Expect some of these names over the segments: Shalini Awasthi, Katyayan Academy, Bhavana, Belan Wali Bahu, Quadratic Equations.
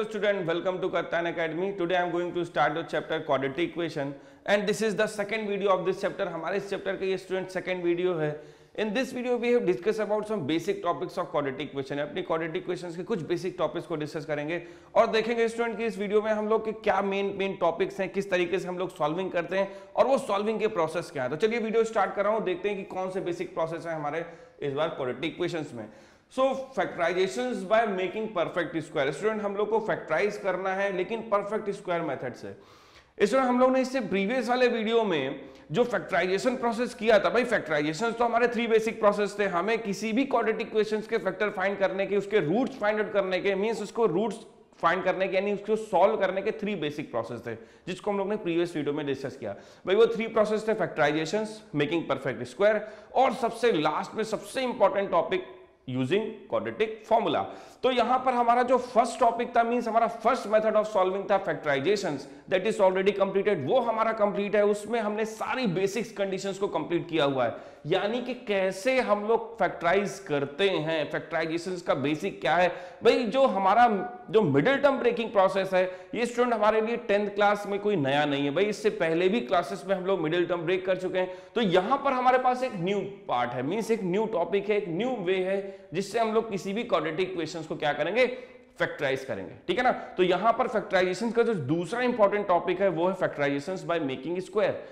Hello student, welcome to Katyayan Academy. Today I am going to start the chapter quadratic equation and this is the second video of this chapter. हमारे इस chapter का ये student second video है. In this video we have discussed about some basic topics of quadratic equation. अपनी quadratic equations के कुछ basic topics को discuss करेंगे और देखेंगे स्टूडेंट कि इस वीडियो में हम लोग के क्या मेन टॉपिक्स हैं, किस तरीके से हम लोग सॉल्विंग करते हैं और वो सॉल्विंग के प्रोसेस क्या है. तो चलिए वीडियो स्टार्ट कर रहा हूँ, देखते हैं कि कौन से बेसिक प्रोसेस हैं हमारे इस बार क्वाड्रेटिक इक्वेशंस में. So factorisations by making perfect square. Student हम लोग को फैक्टराइज करना है लेकिन परफेक्ट स्क्वायर मेथड से. स्टूडेंट हम लोग ने इससे प्रीवियस वाले वीडियो में जो फैक्टराइजेशन प्रोसेस किया था, भाई फैक्टराइजेशंस तो हमारे थ्री बेसिक प्रोसेस थे. हमें किसी भी क्वाड्रेटिक इक्वेशंस के फैक्टर फाइंड करने के, उसके रूट्स फाइंड आउट करने के, मीन्स उसको रूट्स फाइंड करने के यानी उसको सॉल्व करने के थ्री बेसिक प्रोसेस थे जिसको हम लोग ने प्रीवियस वीडियो में डिस्कस किया. भाई वो थ्री प्रोसेस थे फैक्टराइजेशंस, मेकिंग परफेक्ट स्क्वायर और सबसे लास्ट में सबसे important topic using quadratic formula. तो यहां पर हमारा जो फर्स्ट टॉपिक था मींस हमारा फर्स्ट मेथड ऑफ सॉल्विंग था factorisations, that is already completed. वो हमारा कंप्लीट है, उसमें हमने सारी बेसिक्स कंडीशंस को कंप्लीट किया हुआ है यानी कि कैसे हम लोग फैक्टराइज करते हैं, फैक्टराइजेशंस का बेसिक क्या है. भाई जो हमारा जो मिडिल टर्म ब्रेकिंग प्रोसेस है ये स्टूडेंट हमारे लिए 10th क्लास में कोई नया नहीं है. भाई इससे पहले भी क्लासेस में हम लोग मिडिल टर्म ब्रेक कर चुके हैं. तो यहां पर हमारे पास एक न्यू पार्ट है, मींस एक न्यू टॉपिक है, एक न्यू वे है जिससे हम लोग किसी भी क्वाड्रेटिक इक्वेशंस को क्या करेंगे, फैक्टराइज करेंगे. ठीक है ना. तो यहां पर फैक्टराइजेशंस का जो दूसरा इंपॉर्टेंट टॉपिक है वो है फैक्टराइजेशंस बाय मेकिंग स्क्वायर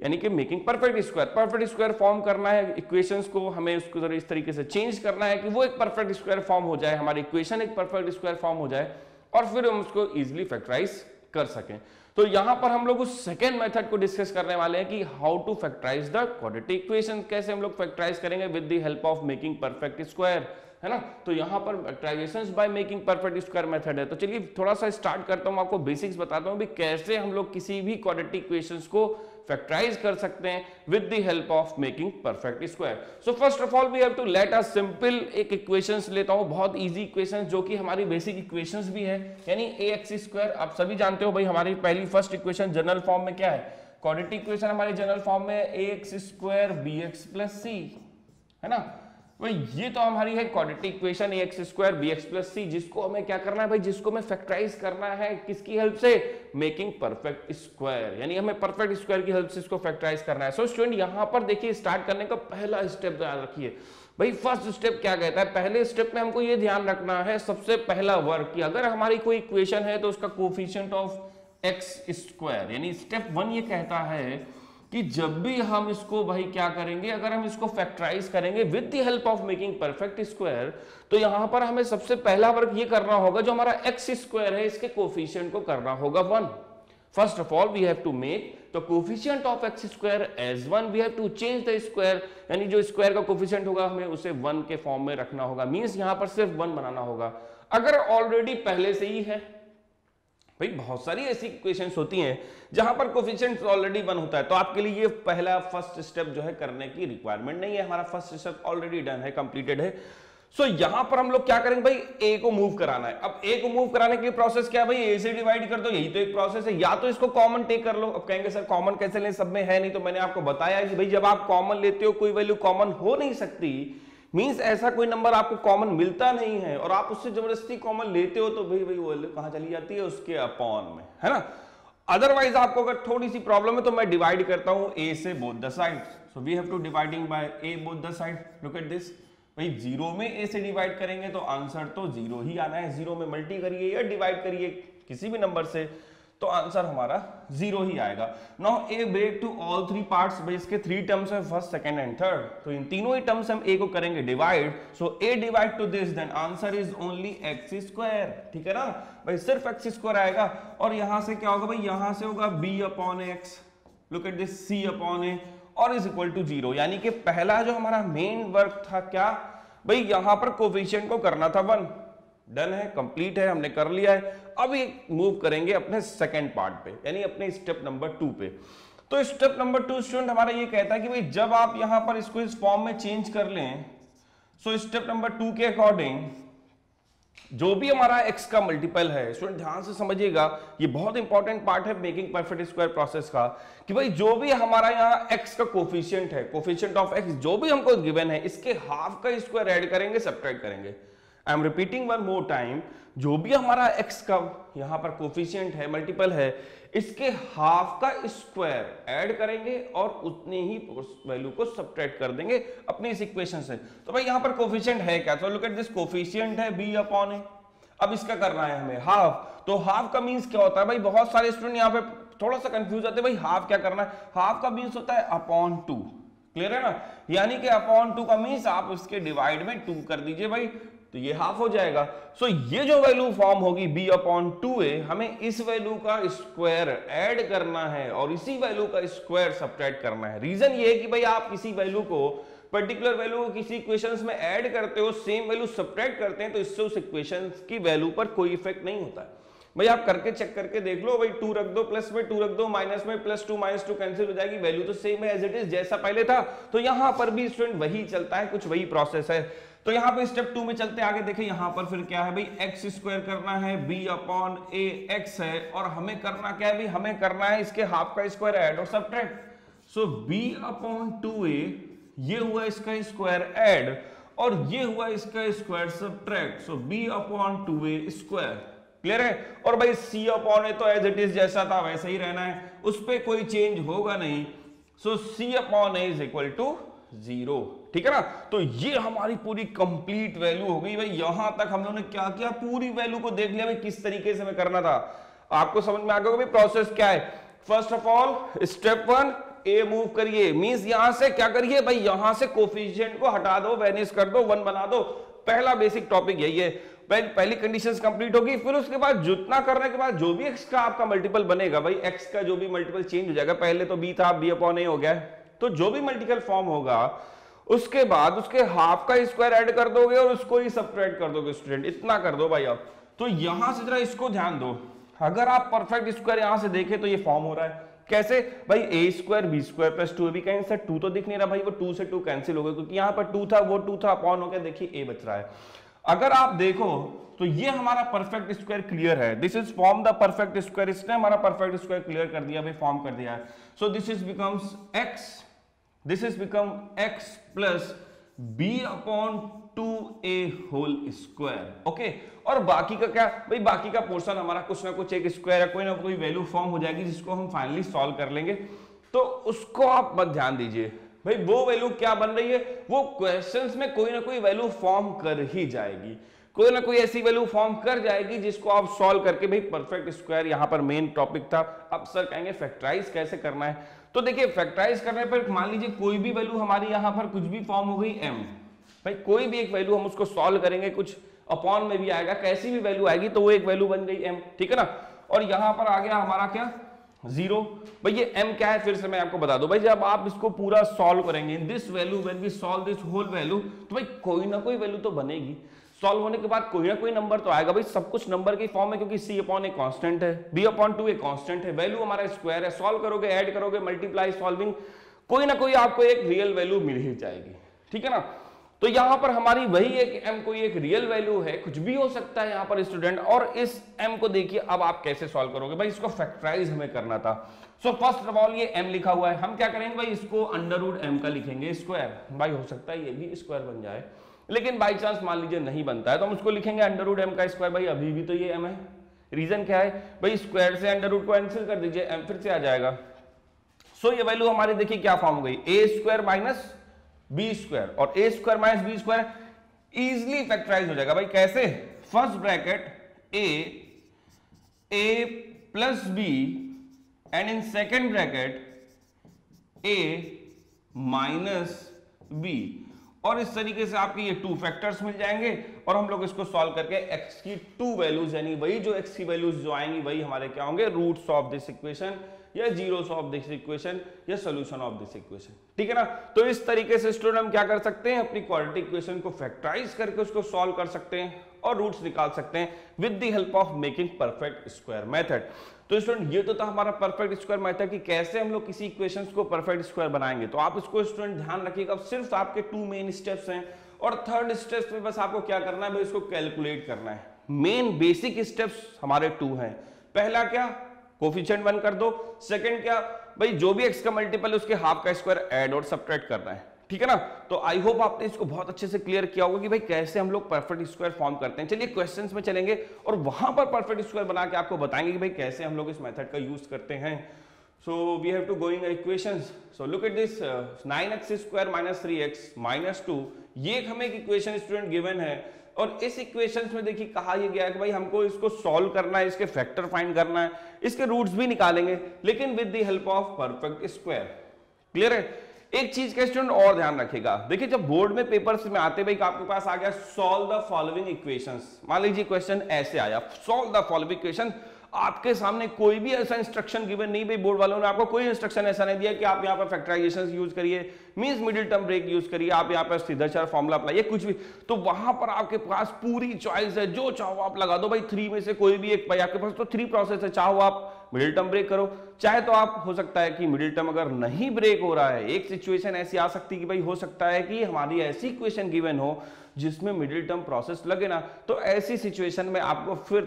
यानी कि making perfect square. Perfect square form करना है इक्वेशंस को, हमें उसको जरा इस तरीके से चेंज करना है कि वो एक परफेक्ट स्क्वायर फॉर्म हो जाए, हमारी इक्वेशन एक परफेक्ट स्क्वायर फॉर्म हो जाए और फिर हम उसको इजीली फैक्टराइज कर सकें. तो यहां पर हम लोग उस सेकंड मेथड को डिस्कस करने वाले हैं कि how to factorise the quadratic equation, कैसे हम लोग फैक्टराइज करेंगे with the help of making perfect square, है ना. तो यहाँ पर factorisations by making perfect square method है. तो चलिए थोड़ा सा स्टार्ट करता हूँ, आपको बेसिक्स बताता हूँ भी कैसे हम लोग किसी भी क्वाड्रेटिक इक्वेशंस को फैक्टराइज कर सकते हैं with the help of making perfect square. So first of all we have to let a simple एक इक्वेशंस लेता हूँ, बहुत इजी इक्वेशंस जो कि हमारी बेसिक इक्वेशंस भी है यानी ax2. आप सभी जानते हो भाई हमारी पहली फर्स्ट इक्वेशन जनरल फॉर्म में क्या है, क्वाड्रेटिक इक्वेशन हमारे जनरल फॉर्म में ax2bx+c, है ना. भाई ये तो हमारी है क्वाड्रेटिक इक्वेशन ax2bx+c जिसको हमें क्या करना है भाई, जिसको हमें फैक्टराइज करना है किसकी हेल्प से, मेकिंग परफेक्ट स्क्वायर यानी हमें परफेक्ट स्क्वायर की हेल्प से इसको फैक्टराइज करना है. सो स्टूडेंट यहां पर देखिए स्टार्ट करने का पहला स्टेप याद रखिए. भाई फर्स्ट स्टेप क्या कहता है, पहले स्टेप में हमको ये ध्यान रखना है सबसे पहला वर्क कि अगर हमारी कोई इक्वेशन है तो उसका कोफिशिएंट ऑफ x2 यानी स्टेप 1 ये कहता है कि जब भी हम इसको भाई क्या करेंगे, अगर हम इसको फैक्टराइज करेंगे with the help of making perfect square तो यहां पर हमें सबसे पहला वर्क ये करना होगा जो हमारा x2 है इसके कोफिशिएंट को करना होगा 1. First of all we have to make the coefficient of x2 as 1. We have to change the square यानी जो स्क्वायर का कोफिशिएंट होगा हमें उसे 1 के फॉर्म में रखना होगा, मींस यहां पर सिर्फ 1 बनाना होगा. अगर ऑलरेडी पहले से ही है, भाई बहुत सारी ऐसी इक्वेशंस होती हैं जहां पर कोफिशिएंट ऑलरेडी 1 होता है तो आपके लिए ये पहला फर्स्ट स्टेप जो है करने की रिक्वायरमेंट नहीं है, हमारा फर्स्ट स्टेप ऑलरेडी डन है, कंप्लीटेड है. सो यहां पर हम लोग क्या करेंगे भाई, a को मूव कराना है. अब a को मूव कराने के लिए प्रोसेस क्या है भाई, a से डिवाइड कर दो, यही तो एक प्रोसेस है. या तो इसको कॉमन टेक कर लो. अब कहेंगे सर कॉमन कैसे लें, सब में है नहीं. तो मैंने आपको बताया कि भाई जब आप कॉमन लेते हो कोई वैल्यू कॉमन हो नहीं सकती, मीन्स ऐसा कोई नंबर आपको कॉमन मिलता नहीं है और आप उससे जबरदस्ती कॉमन लेते हो तो भाई वो कहाँ चली जाती है, उसके अपॉन में, है ना. अदरवाइज आपको अगर थोड़ी सी प्रॉब्लम है तो मैं डिवाइड करता हूँ ए से both the sides. So we have to dividing by a both the sides. Look at this, भाई जीरो में ए से डिवाइड करेंगे तो आंसर तो जीरो ही आना है. जीरो में मल्टी करिए या डिवाइड करिए किसी भी नंबर से तो आंसर हमारा जीरो ही आएगा. Now a break to all three parts. भाई इसके थ्री टर्म्स हैं, फर्स्ट, सेकंड एंड थर्ड. तो इन तीनों ही टर्म्स हम ए को करेंगे divide. So a divide to this, then answer is only x2. ठीक है ना भाई, सिर्फ x2 आएगा. और यहां से क्या होगा भाई, यहां से होगा b upon x, look at this, c upon a और इज इक्वल टू 0. यानी कि पहला जो हमारा मेन वर्क था क्या भाई, यहां पर कोफिशिएंट को करना था 1. डन है, कंप्लीट है, हमने कर लिया है. अब ये मूव करेंगे अपने सेकंड पार्ट पे यानी अपने स्टेप नंबर 2 पे. तो स्टेप नंबर 2 स्टूडेंट हमारा ये कहता है कि भाई जब आप यहां पर इसको इस फॉर्म में चेंज कर लें, सो स्टेप नंबर 2 के अकॉर्डिंग जो भी हमारा x का मल्टीपल है, स्टूडेंट ध्यान से समझिएगा ये बहुत इंपॉर्टेंट पार्ट है मेकिंग परफेक्ट स्क्वायर प्रोसेस का, कि भाई जो भी हमारा यहाँ x का कोफिशिएंट है, कोफिशिएंट ऑफ x जो भी हमको गिवन है, इसके हाफ का स्क्वायर ऐड करेंगे, सबट्रैक्ट करेंगे. I am repeating one more time, जो भी हमारा एक्स का यहाँ पर कोफिशिएंट है, मल्टीपल है, इसके हाफ का स्क्वायर ऐड करेंगे और उतनी ही वैल्यू को सब्ट्रैक्ट कर देंगे अपनी इस इक्वेशन से। तो भाई यहाँ पर कोफिशिएंट है क्या, तो लुक एट दिस, कोफिशिएंट है बी अपॉन ए। अब इसका करना है हमें हाफ, तो हाफ का मीन्स क्या होता है भाई, बहुत सारे स्टूडेंट यहाँ पे थोड़ा सा कंफ्यूज होते हैं भाई हाफ क्या करना है। हाफ का मीन्स होता है अपॉन टू, क्लियर है ना, यानी कि अपॉन टू का मीन्स आप इसके डिवाइड में टू कर दीजिए भाई, तो ये हाफ हो जाएगा। सो ये जो वैल्यू फॉर्म होगी b अपॉन टू ए, हमें इस वैल्यू का स्क्वायर ऐड करना है और इसी वैल्यू का स्क्वायर सब्ट्रैक्ट करना है। रीजन ये है कि भाई आप किसी वैल्यू को, पर्टिकुलर वैल्यू को किसी इक्वेशंस में ऐड करते हो, सेम वैल्यू सब्ट्रैक्ट करते हैं, तो इससे उस इक्वेशंस की वैल्यू पर कोई इफेक्ट नहीं होता है। भाई आप करके चेक करके देख लो भाई, टू रख दो प्लस में, टू रख दो माइनस में, plus two minus two cancel हो जाएगी, वैल्यू तो सेम है एज इट इज जैसा पहले था। तो यहाँ पर भी स्टूडेंट वही चलता है, कुछ वही प्रोसेस है। तो यहाँ पे स्टेप टू में चलते आगे, देखें यहाँ पर फिर क्या है भाई, एक्स स्क्वायर करना है, b अपॉन ए एक्स है, और हमें करना क्या है भाई, हमें करना है इसके हाफ का स्क्वायर ऐड और subtract. So b upon two a, ये हुआ इसका स्क्वायर ऐड और ये हुआ इसका square subtract, so b upon two a square, clear है। और भाई c अपॉन ए तो एज इट इज जैसा था वैसा ही रहना है, उस पर कोई चेंज होगा नहीं, so c upon a is equal to zero, ठीक है ना। तो ये हमारी पूरी कंप्लीट वैल्यू हो गई भाई। यहां तक हम लोगों ने क्या किया, पूरी वैल्यू को देख लिया भाई किस तरीके से हमें करना था। आपको समझ में आ गया भाई प्रोसेस क्या है। First of all step one, a move करिए, मींस यहां से क्या करिए भाई, यहां से कोफिशिएंट को हटा दो, वैनिश कर दो, वन बना दो। पहला बेसिक टॉपिक यही है, पहली कंडीशंस कंप्लीट होगी। फिर उसके बाद जितना करने के बाद जो भी एक्स्ट्रा आपका मल्टीपल बनेगा भाई, एक्स का जो भी मल्टीपल चेंज हो जाएगा, पहले तो बी था बी अपॉन ए हो गया, तो जो भी मल्टीपल फॉर्म होगा उसके बाद उसके हाफ का स्क्वायर ऐड कर दोगे और उसको ही सब्ट्रैक्ट कर दोगे स्टूडेंट, इतना कर दो भाई आप। तो यहां से जरा इसको ध्यान दो, अगर आप परफेक्ट स्क्वायर यहां से देखें तो ये फॉर्म हो रहा है कैसे भाई, a square b square plus two a भी कैंसिल, टू तो दिख नहीं रहा भाई, वो टू से टू कैंसिल हो गया क्योंकि यहाँ पर टू था, वो टू था अपॉन हो गया, देखिए ए बच रहा है। अगर आप देखो तो ये हमारा परफेक्ट स्क्वायर क्लियर है, this is form the perfect square, इसने हमारा परफेक्ट स्क्वायर क्लियर कर दिया भाई, फॉर्म कर दिया है। So this is becomes x, this is become x plus b upon 2a whole square, okay. और बाकी का क्या भाई, बाकी का पोर्शन हमारा कुछ ना कुछ एक स्क्वायर है, कोई ना कोई वैल्यू फॉर्म हो जाएगी जिसको हम फाइनली सॉल्व कर लेंगे, तो उसको आप मत ध्यान दीजिए भाई। वो वैल्यू क्या बन रही है, वो क्वेश्चंस में कोई ना कोई वैल्यू फॉर्म कर ही जाएगी, कोई ना कोई ऐसी वैल्यू फॉर्म कर जाएगी जिसको आप सॉल्व करके भाई परफेक्ट स्क्वायर, यहाँ पर मेन टॉपिक था। अब सर कहेंगे फैक्टराइज कैसे करना है, तो देखिए फैक्टराइज करने पर मान लीजिए कोई भी वैल्यू हमारी यहाँ पर कुछ भी फॉर्म हो गई m, भाई कोई भी एक वैल्यू हम उसको सॉल्व करेंगे, कुछ अपॉन में भी आएगा, कैसी भी वैल्यू आएगी तो वो एक वैल्यू बन गई m, ठीक है ना। और यहाँ पर आ गया हमारा क्या, जीरो। भाई ये m क्या है फिर से मैं आपको बता दूं भाई, जब आप इसको पूरा सॉल्व करेंगे, this value when we solve this whole value, तो भाई कोई ना कोई वैल्यू तो बनेगी, सॉल्व होने के बाद कोई ना कोई नंबर तो आएगा भाई, सब कुछ नंबर के फॉर्म में, क्योंकि c अपॉन ए कांस्टेंट है, b upon two a constant है, वैल्यू हमारा स्क्वायर है, सॉल्व करोगे, ऐड करोगे, मल्टीप्लाई सॉल्विंग, कोई ना कोई आपको एक रियल वैल्यू मिल ही जाएगी, ठीक है ना। तो यहाँ पर हमारी वही एक m कोई एक रियल वैल्यू है, कुछ भी हो सकता है यहाँ पर स्टूडेंट। और इस m को देखिए अब आप कैसे सॉल्व करोगे भाई, इसको फैक्टराइज हमें करना था। सो फर्स्ट ऑफ ऑल ये m लिखा हुआ है, हम क्या करेंगे भाई, इसको अंडर रूट m का लिखेंगे स्क्वायर, भाई हो सकता है ये भी स्क्वायर बन जाए, लेकिन बाई चांस मान लीजिए नहीं बनता है तो हम उसको लिखेंगे अंडर रूट m का स्क्वायर, भाई अभी भी तो ये m है। रीजन क्या है भाई, स्क्वायर से अंडर रूट को कैंसिल कर दीजिए, m फिर से आ जाएगा। सो ये वैल्यू हमारी देखिए क्या फॉर्म हो गई, a square minus B square, और a square minus B square easily factorise हो जाएगा भाई, कैसे, first bracket a plus b and in second bracket A minus b, और इस तरीके से आपके ये टू फैक्टर्स मिल जाएंगे और हम लोग इसको सॉल्व करके x की टू वैल्यूज, यानी वही जो x की वैल्यूज जो आएंगी वही हमारे क्या होंगे, रूट्स ऑफ दिस इक्वेशन या जीरोस ऑफ दिस इक्वेशन या सॉल्यूशन ऑफ दिस इक्वेशन, ठीक है ना। तो इस तरीके से स्टूडेंट हम क्या कर सकते हैं, अपनी क्वाड्रेटिक इक्वेशन को फैक्टराइज करके उसको सॉल्व कर सकते हैं और रूट्स निकाल सकते हैं with the help of making perfect square method. तो स्टूडेंट ये तो था हमारा परफेक्ट स्क्वायर मेथड कि कैसे हम लोग किसी इक्वेशंस को परफेक्ट स्क्वायर बनाएंगे। तो आप इसको स्टूडेंट ध्यान रखिएगा, सिर्फ आपके टू मेन स्टेप्स हैं और थर्ड स्टेप्स में बस आपको क्या करना है भाई, इसको कैलकुलेट करना है। मेन बेसिक स्टेप्स हमारे टू हैं, पहला क्या, कोफिशिएंट वन कर दो, सेकंड क्या भाई, जो भी एक्स का मल्टीपल है उसके हाफ का स्क्वायर ऐड और सब्ट्रैक्ट करना है, ठीक है ना। तो आई होप आपने इसको बहुत अच्छे से क्लियर किया होगा कि भाई कैसे हम लोग परफेक्ट स्क्वायर फॉर्म करते हैं। चलिए क्वेश्चंस में चलेंगे और वहां पर परफेक्ट स्क्वायर बना के आपको बताएंगे कि भाई कैसे हम लोग इस मेथड का यूज करते हैं। So we have to going equations. So look at this 9x² - 3x - 2, ये हमें एक इक्वेशन स्टूडेंट गिवन है और इस इक्वेशन में देखिए कहा यह गया है कि भाई हमको इसको सॉल्व करना है, इसके फैक्टर फाइंड करना है, इसके रूट्स भी निकालेंगे, लेकिन with the help of perfect square. Clear है। एक चीज का स्टूडेंट और ध्यान रखेगा, देखिए जब बोर्ड में पेपर्स में आते भाई आपके पास आ गया सॉल्व द फॉलोइंग इक्वेशंस, मान लीजिए क्वेश्चन ऐसे आया सॉल्व द फॉलोइंग इक्वेशन, आपके सामने कोई भी ऐसा इंस्ट्रक्शन गिवन नहीं, भाई बोर्ड वालों ने आपको कोई इंस्ट्रक्शन ऐसा नहीं दिया कि आप यहाँ पर फैक्टराइजेशंस यूज करिए, means middle term break use करिए, आप यहाँ पर सीधा चार फॉर्मूला अप्लाई, कुछ भी। तो वहां पर आपके पास पूरी चॉइस है, जो चाहो आप लगा दो भाई, थ्री में से कोई भी एक, भाई आपके पास तो थ्री प्रोसेस है, चाहो आप मिडिल टर्म ब्रेक करो, चाहे तो आप हो सकता है कि मिडिल टर्म अगर नहीं ब्रेक हो रहा है, एक सिचुएशन ऐसी आ सकती है कि भाई हो सकता है कि हमारी ऐसी इक्वेशन गिवन हो जिसमें मिडिल टर्म प्रोसेस लगे ना, तो ऐसी सिचुएशन में आपको फिर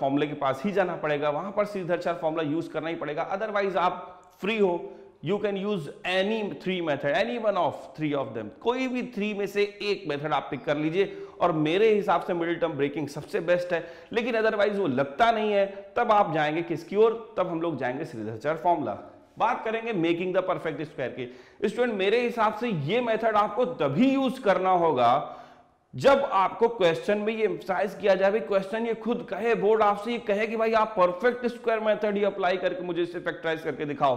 फॉर्मूले के पास ही जाना पड़ेगा, वहां पर सीधा चार फॉर्मूला यूज करना ही पड़ेगा, अदरवाइज आप फ्री हो, you can use any three method, any one of three of them, कोई भी थ्री में से एक मेथड आप पिक कर लीजिए। और मेरे हिसाब से मिडिल टर्म ब्रेकिंग सबसे बेस्ट है, लेकिन अदरवाइज वो लगता नहीं है, तब आप जाएंगे किसकी ओर, तब हम लोग जाएंगे सीधाचार फॉर्मूला। बात करेंगे मेकिंग द परफेक्ट स्क्वायर की। स्टूडेंट मेरे हिसाब से ये मेथड आपको तभी यूज करना होगा जब आपको क्वेश्चन में ये एम्फसाइज किया जाए, क्वेश्चन ये खुद कहे, बोर्ड आपसे ये कहे कि भाई आप परफेक्ट स्क्वायर मेथड ही अप्लाई करके मुझे इसे फैक्टराइज करके दिखाओ,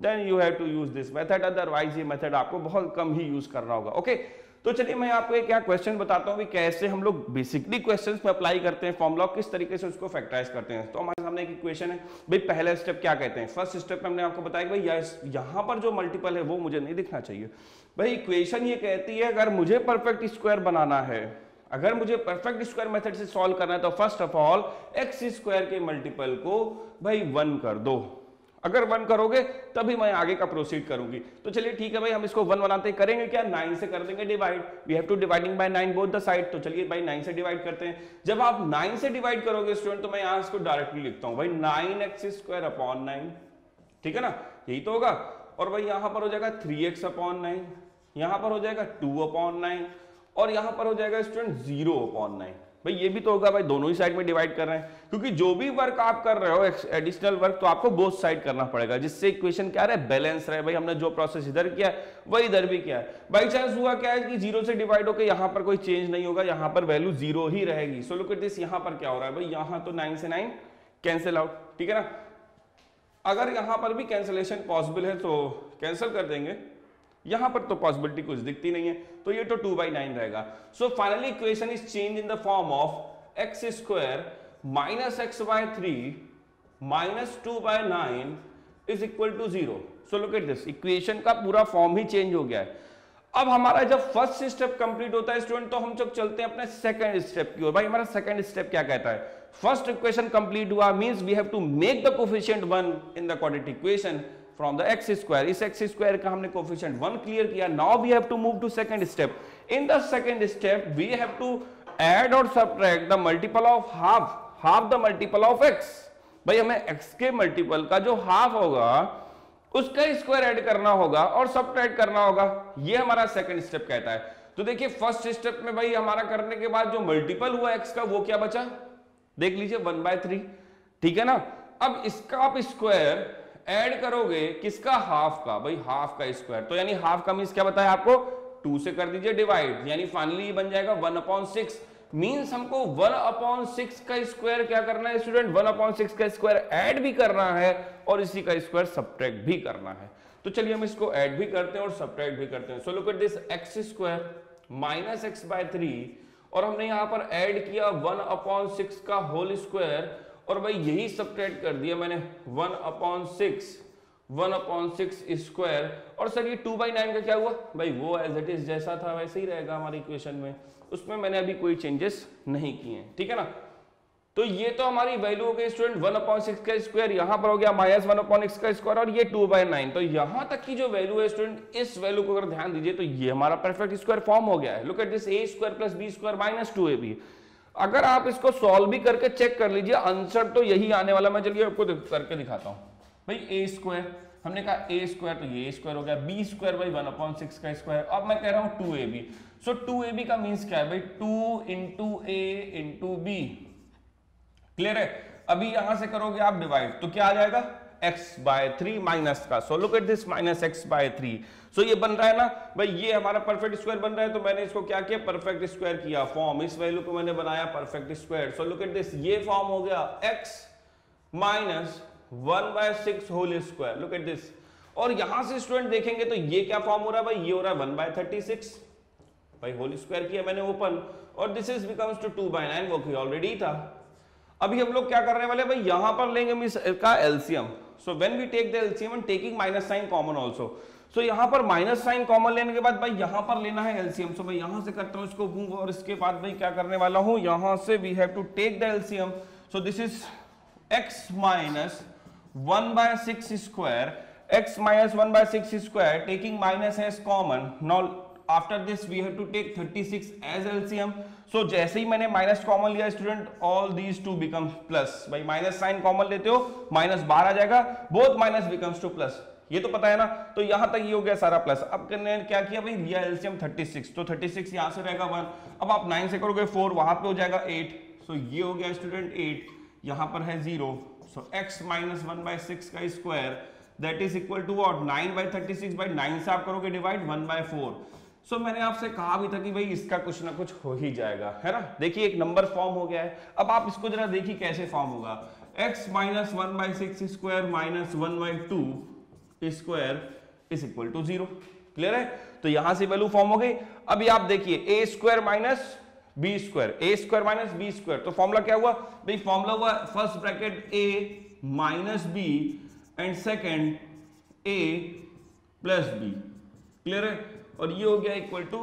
then you have to use this method, otherwise ये मेथड आपको बहुत कम ही यूज करना होगा। ओके तो चलिए मैं आपको एक यहाँ क्वेश्चन बताता हूँ कि कैसे हम लोग बेसिकली क्वेश्चंस में अप्लाई करते हैं फॉर्मूला, किस तरीके से उसको फैक्टराइज करते हैं। तो हमारे सामने एक इक्वेशन है, भाई पहला स्टेप क्या कहते हैं, फर्स्ट स्टेप में हमने आपको बताया कि भाई यहाँ पर जो मल्टीपल है वो मुझे नहीं दिखना चाहिए। भाई इक्वेशन ये कहती है अगर मुझे परफेक्ट स्क्वायर बनाना है, अगर मुझे परफेक्ट स्क्वायर मेथड से सॉल्व करना है, तो first of all x square के मल्टीपल को भाई 1 कर दो, अगर 1 करोगे तभी मैं आगे का प्रोसीड करूंगी। तो चलिए ठीक है भाई हम इसको 1 बनाते हैं, करेंगे क्या, 9 से कर देंगे divide, we have to dividing by 9 both the side. तो चलिए भाई 9 से डिवाइड करते हैं। जब आप 9 से डिवाइड करोगे स्टूडेंट तो मैं यहाँ इसको डायरेक्टली लिखता हूँ भाई 9x² / 9, ठीक है ना, यही तो होगा। और भाई यहाँ पर हो जाएगा 3x/9, यहाँ पर हो जाएगा 2/9 और यहाँ पर हो जाएगा स्टूडेंट 0/9। भाई ये भी तो होगा भाई दोनों ही साइड में डिवाइड कर रहे हैं, क्योंकि जो भी वर्क आप कर रहे हो एडिशनल वर्क तो आपको बोथ साइड करना पड़ेगा, जिससे इक्वेशन क्या रहे बैलेंस रहे। भाई हमने जो प्रोसेस इधर किया वही इधर भी किया है। बाई चांस हुआ क्या है कि 0 से डिवाइड होकर यहाँ पर कोई चेंज नहीं होगा, यहाँ पर वैल्यू 0 ही रहेगी। सो लुक एट दिस, यहाँ पर क्या हो रहा है भाई, यहाँ तो 9 से 9 कैंसिल आउट, ठीक है ना। अगर यहाँ पर भी कैंसिलेशन पॉसिबल है तो कैंसिल कर देंगे, यहाँ पर तो पॉसिबिलिटी कुछ दिखती नहीं है, तो ये तो 2/9 रहेगा। So finally equation is change in the form of x² - x/3 - 2/9 = 0। So look at this, equation का पूरा फॉर्म ही चेंज हो गया है। अब हमारा जब फर्स्ट स्टेप कंप्लीट होता है स्टूडेंट तो हम जब चलते हैं अपने सेकंड स्टेप की ओर। भाई हमारा सेकंड स्टेप क्या कहता है, फर्स्ट इक्वेशन कंप्लीट हुआ, means we have to make the coefficient 1 in the quadratic equation from the x square. इस एक्स स्क्वायर का हमने कोएफिशिएंट 1 क्लियर किया, now we have to move to second step. In the second step we have to add और subtract the multiple of half the multiple of x. भाई हमें x के multiple का जो half होगा उसका स्क्वायर ऐड करना होगा और सबट्रैक्ट करना होगा, ये हमारा सेकंड स्टेप कहता है। तो देखिए फर्स्ट स्टेप में भाई हमारा करने के बाद जो मल्टीपल हुआ एक्स का वो क्या बचा, देख लीजिए 1/3, ठीक है ना। अब इसका आप स्क्वायर ऐड करोगे किसका, हाफ का, भाई हाफ का स्क्वायर, तो यानी हाफ का मीन्स क्या बताया आपको, 2 से कर दीजिए डिवाइड, यानी फाइनली बन जाएगा 1/6। मीन्स हमको 1/6 का स्क्वायर क्या करना है स्टूडेंट, 1/6 का स्क्वायर ऐड भी करना है और इसी का स्क्वायर सबट्रैक्ट भी करना है। तो चलिए हम इसको ऐड भी करते हैं और सबट्रैक्ट भी करते हैं। So look at this, x² - x/3 और हमने यहाँ पर ऐड किया 1/6 का होल स्क्वायर और भाई यही सबट्रैक्ट कर दिया मैंने 1/6 स्क्वायर। और सर ये 2/9 का क्या हुआ, भाई वो एज इट इज जैसा था वैसे ही रहेगा हमारी इक्वेशन में, उसमें मैंने अभी कोई चेंजेस नहीं किए हैं, ठीक है ना। तो ये तो हमारी वैल्यू हो गई स्टूडेंट 1/6 का स्क्वायर, यहाँ पर हो गया -1/x का स्क्वायर और ये 2/9। तो यहाँ तक की जो वैल्यू है स्टूडेंट, इस वैल्यू को अगर ध्यान दीजिए तो ये हमारा परफेक्ट स्क्वायर फॉर्म हो गया है। Look at this, a² + b² - 2ab। अगर आप इसको सॉल्व भी करके चेक कर लीजिए, आंसर तो यही आने वाला। मैं चलिए आपको करके दिखाता हूँ। भाई a² हमने कहा ए स्क्वायर तो ये स्क्वायर हो गया, बी स्क्वायर बाई 1/6 का स्क्वायर। अब मैं कह रहा हूँ 2ab, सो 2ab का मीन्स क्या है भाई 2 into a into b। Clear है? अभी यहां से करोगे आप डिवाइड तो क्या आ जाएगा x/3 माइनस का। So look at this minus x/3। So ये बन रहा है ना भाई, ये हमारा परफेक्ट स्क्वायर बन रहा है, तो मैंने इसको क्या किया परफेक्ट स्क्वायर किया। फॉर्म इस वैल्यू को मैंने बनाया perfect square. So look at this ये फॉर्म हो गया x - 1/6 whole square. Look at this. और यहां से स्टूडेंट देखेंगे तो ये क्या फॉर्म हो रहा है भाई, ये हो रहा है 1/36 भाई होल स्क्वायर किया मैंने ओपन, और दिस इज बिकम्स टू 2/9 वो ऑलरेडी था। अभी हम लोग क्या करने वाले भाई, यहां पर लेंगे हम इसका LCM. So when we take the LCM and taking minus sign common also. So यहां पर माइनस साइन कॉमन लेने के बाद भाई यहां पर लेना है एलसीएम। सो मैं यहां से करता हूं इसको मूव, और इसके बाद भाई क्या करने वाला हूं यहां से we have to take the LCM. So this is x - 1/6 square, x - 1/6 square, taking minus as common. Now after this we have to take 36 as LCM. So जैसे ही मैंने माइनस कॉमन लिया student all these two becomes plus. भाई minus sign common लेते हो -12 आ जाएगा, both minus becomes to plus, ये तो पता है ना। तो यहां तक ये हो गया सारा प्लस। अब करने क्या किया भाई, लिया एलसीएम 36, तो 36 यहां से रहेगा 1। अब आप 9 से करोगे 4, वहां पे हो जाएगा 8। सो ये हो गया स्टूडेंट 8, यहां पर है 0। सो x - 1/6 का square that is equal to what 9/36, by 9 से आप करोगे डिवाइड 1/4। सो मैंने आपसे कहा भी था कि भाई इसका कुछ ना कुछ हो ही जाएगा, है ना। देखिए एक नंबर फॉर्म हो गया है। अब आप इसको जरा देखिए कैसे फॉर्म होगा, x - 1/6 square -1/2 square is equal to 0। Clear है? तो यहां से वैल्यू फॉर्म हो गई। अभी आप देखिए A square minus B square, A square minus B square, तो फॉर्मूला क्या हुआ भाई, फॉर्मूला हुआ first bracket A minus B and second A plus B. Clear है? और ये हो गया इक्वल टू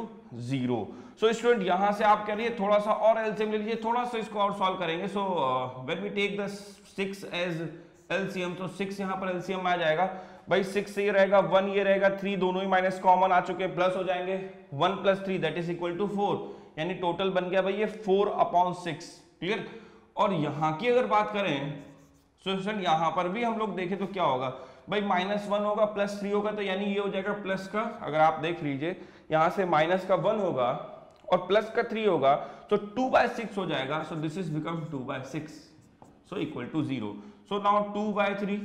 0। सो स्टूडेंट यहां से आप करिए थोड़ा सा और एलसीएम ले लीजिए, थोड़ा सा इसको और सॉल्व करेंगे। So when we take the 6 as LCM, तो 6 यहां पर एलसीएम आ जाएगा भाई, 6 से ये रहेगा 1, ये रहेगा 3, दोनों ही माइनस कॉमन आ चुके हैं, प्लस हो जाएंगे 1 + 3 दैट इज इक्वल टू 4, यानी टोटल बन गया भाई ये 4/6। क्लियर? और यहाँ की अगर बात करें सो स्टूडेंट यहाँ पर भी हम लोग देखें तो क्या होगा भाई, -1 होगा +3 होगा, तो यानी ये हो जाएगा प्लस का, अगर आप देख लीजिए यहाँ से माइनस का 1 होगा और प्लस का 3 होगा, तो 2/6 हो जाएगा। So this is become 2/6, so equal to 0। So now 2/3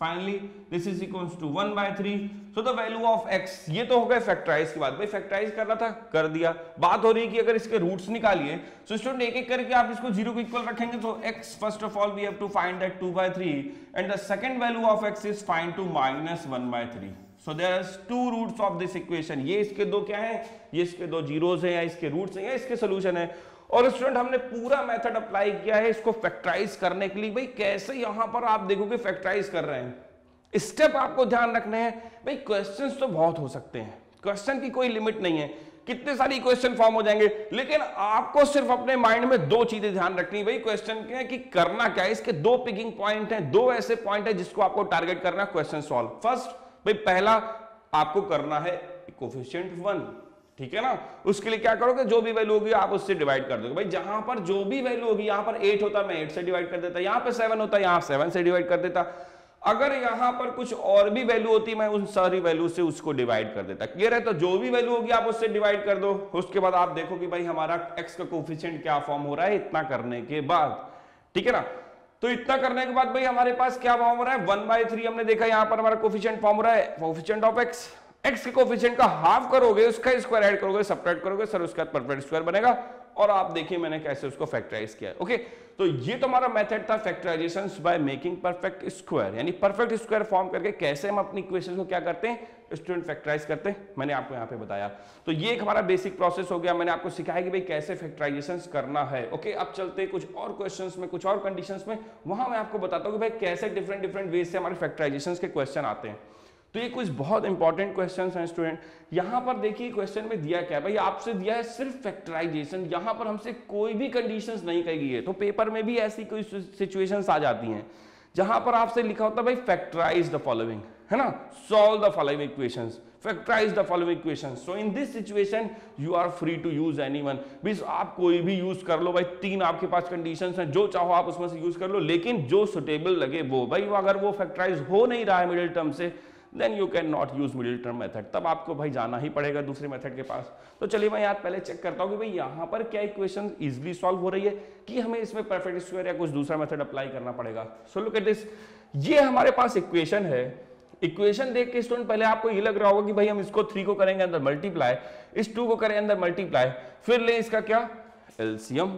finally this is equal to 1/3। So the value of x, ये तो हो गया फैक्टराइज के बाद। भाई फैक्टराइज करना था कर दिया, बात हो रही कि अगर इसके रूट्स निकालिए। सो स्टूडेंट एक एक करके आप इसको 0 को इक्वल रखेंगे। तो x first of all we have to find that 2/3 and the second value of x is find to -1/3। So there is 2 roots of this equation, ये इसके 2 क्या है, ये इसके 2 जीरोस हैं या इसके रूट्स हैं या इसके सॉल्यूशन है। और स्टूडेंट हमने पूरा मेथड अप्लाई किया है इसको फैक्टराइज करने के लिए। भाई कैसे यहां पर आप देखोगे फैक्टराइज कर रहे हैं, स्टेप आपको ध्यान रखने हैं। भाई क्वेश्चंस तो बहुत हो सकते हैं, क्वेश्चन की कोई लिमिट नहीं है, कितने सारी क्वेश्चन फॉर्म हो जाएंगे, लेकिन आपको सिर्फ अपने माइंड में 2 चीजें ध्यान रखनी भाई क्वेश्चन के कि करना क्या है। इसके 2 पिकिंग पॉइंट है, 2 ऐसे पॉइंट है जिसको आपको टारगेट करना है क्वेश्चन सॉल्व। फर्स्ट भाई पहला आपको करना है कोफिशिएंट 1, ठीक है ना। उसके लिए क्या करोगे, जो भी वैल्यू होगी आप उससे डिवाइड कर दोगे। भाई जहां पर जो भी वैल्यू होगी, यहाँ पर 8 होता मैं 8 से डिवाइड कर देता, यहाँ पे 7 होता यहाँ 7 से डिवाइड कर देता, अगर यहाँ पर कुछ और भी वैल्यू होती मैं उन सारी वैल्यू से उसको डिवाइड कर देता। क्लियर है? तो जो भी वैल्यू होगी आप उससे डिवाइड कर दो। उसके बाद आप देखो कि भाई हमारा एक्स का कोफिशिएंट क्या फॉर्म हो रहा है इतना करने के बाद, ठीक है ना। तो इतना करने के बाद भाई हमारे पास क्या फॉर्म हो रहा है 1/3, हमने देखा यहाँ पर हमारा कोफिशिएंट फॉर्म हो रहा है। कोफिशिएंट ऑफ एक्स, एक्स के कोफिशिएंट का हाफ करोगे, उसका स्क्वायर ऐड करोगे, सबट्रैक्ट करोगे, सर उसका परफेक्ट स्क्वायर बनेगा। और आप देखिए मैंने कैसे उसको फैक्टराइज किया है। ओके, तो ये तो हमारा मेथड था factorisation by making perfect square, यानी परफेक्ट स्क्वायर फॉर्म करके कैसे हम अपनी इक्वेशन को क्या करते हैं स्टूडेंट फैक्टराइज करते हैं, मैंने आपको यहाँ पे बताया। तो ये एक हमारा बेसिक प्रोसेस हो गया, मैंने आपको सिखाया कि भाई कैसे फैक्टराइजेशन करना है। ओके, अब चलते हैं कुछ और क्वेश्चन में, कुछ और कंडीशन में, वहां मैं आपको बताता हूँ कि भाई कैसे डिफरेंट डिफरेंट वे से हमारे फैक्टराइजेशन के क्वेश्चन आते हैं। तो ये कुछ बहुत इंपॉर्टेंट क्वेश्चंस हैं स्टूडेंट। यहाँ पर देखिए क्वेश्चन में दिया क्या है भाई, आपसे दिया है सिर्फ फैक्टराइजेशन, यहाँ पर हमसे कोई भी कंडीशंस नहीं कही गई है। तो पेपर में भी ऐसी कोई सिचुएशंस आ जाती हैं जहाँ पर आपसे लिखा होता है भाई फैक्टराइज द फॉलोइंग, है ना, solve the following equations, factorise the following equations. So in this situation you are free to use anyone, means आप कोई भी यूज कर लो भाई, 3 आपके पास कंडीशंस हैं, जो चाहो आप उसमें से यूज कर लो, लेकिन जो सुटेबल लगे वो। भाई अगर वो फैक्टराइज हो नहीं रहा है मिडिल टर्म से then you can not use middle term method, तब आपको भाई जाना ही पड़ेगा दूसरे मेथड के पास। तो चलिए मैं यहाँ पहले चेक करता हूँ कि भाई यहाँ पर क्या इक्वेशन इजिली सॉल्व हो रही है कि हमें इसमें परफेक्ट स्क्वायर या कुछ दूसरा मेथड अप्लाई करना पड़ेगा। सो लुक एट दिस, ये हमारे पास इक्वेशन है। इक्वेशन देख के स्टूडेंट पहले आपको ये लग रहा होगा कि भाई हम इसको 3 को करेंगे अंदर मल्टीप्लाई, इस 2 को करें अंदर मल्टीप्लाई, फिर ले इसका क्या एलसीएम।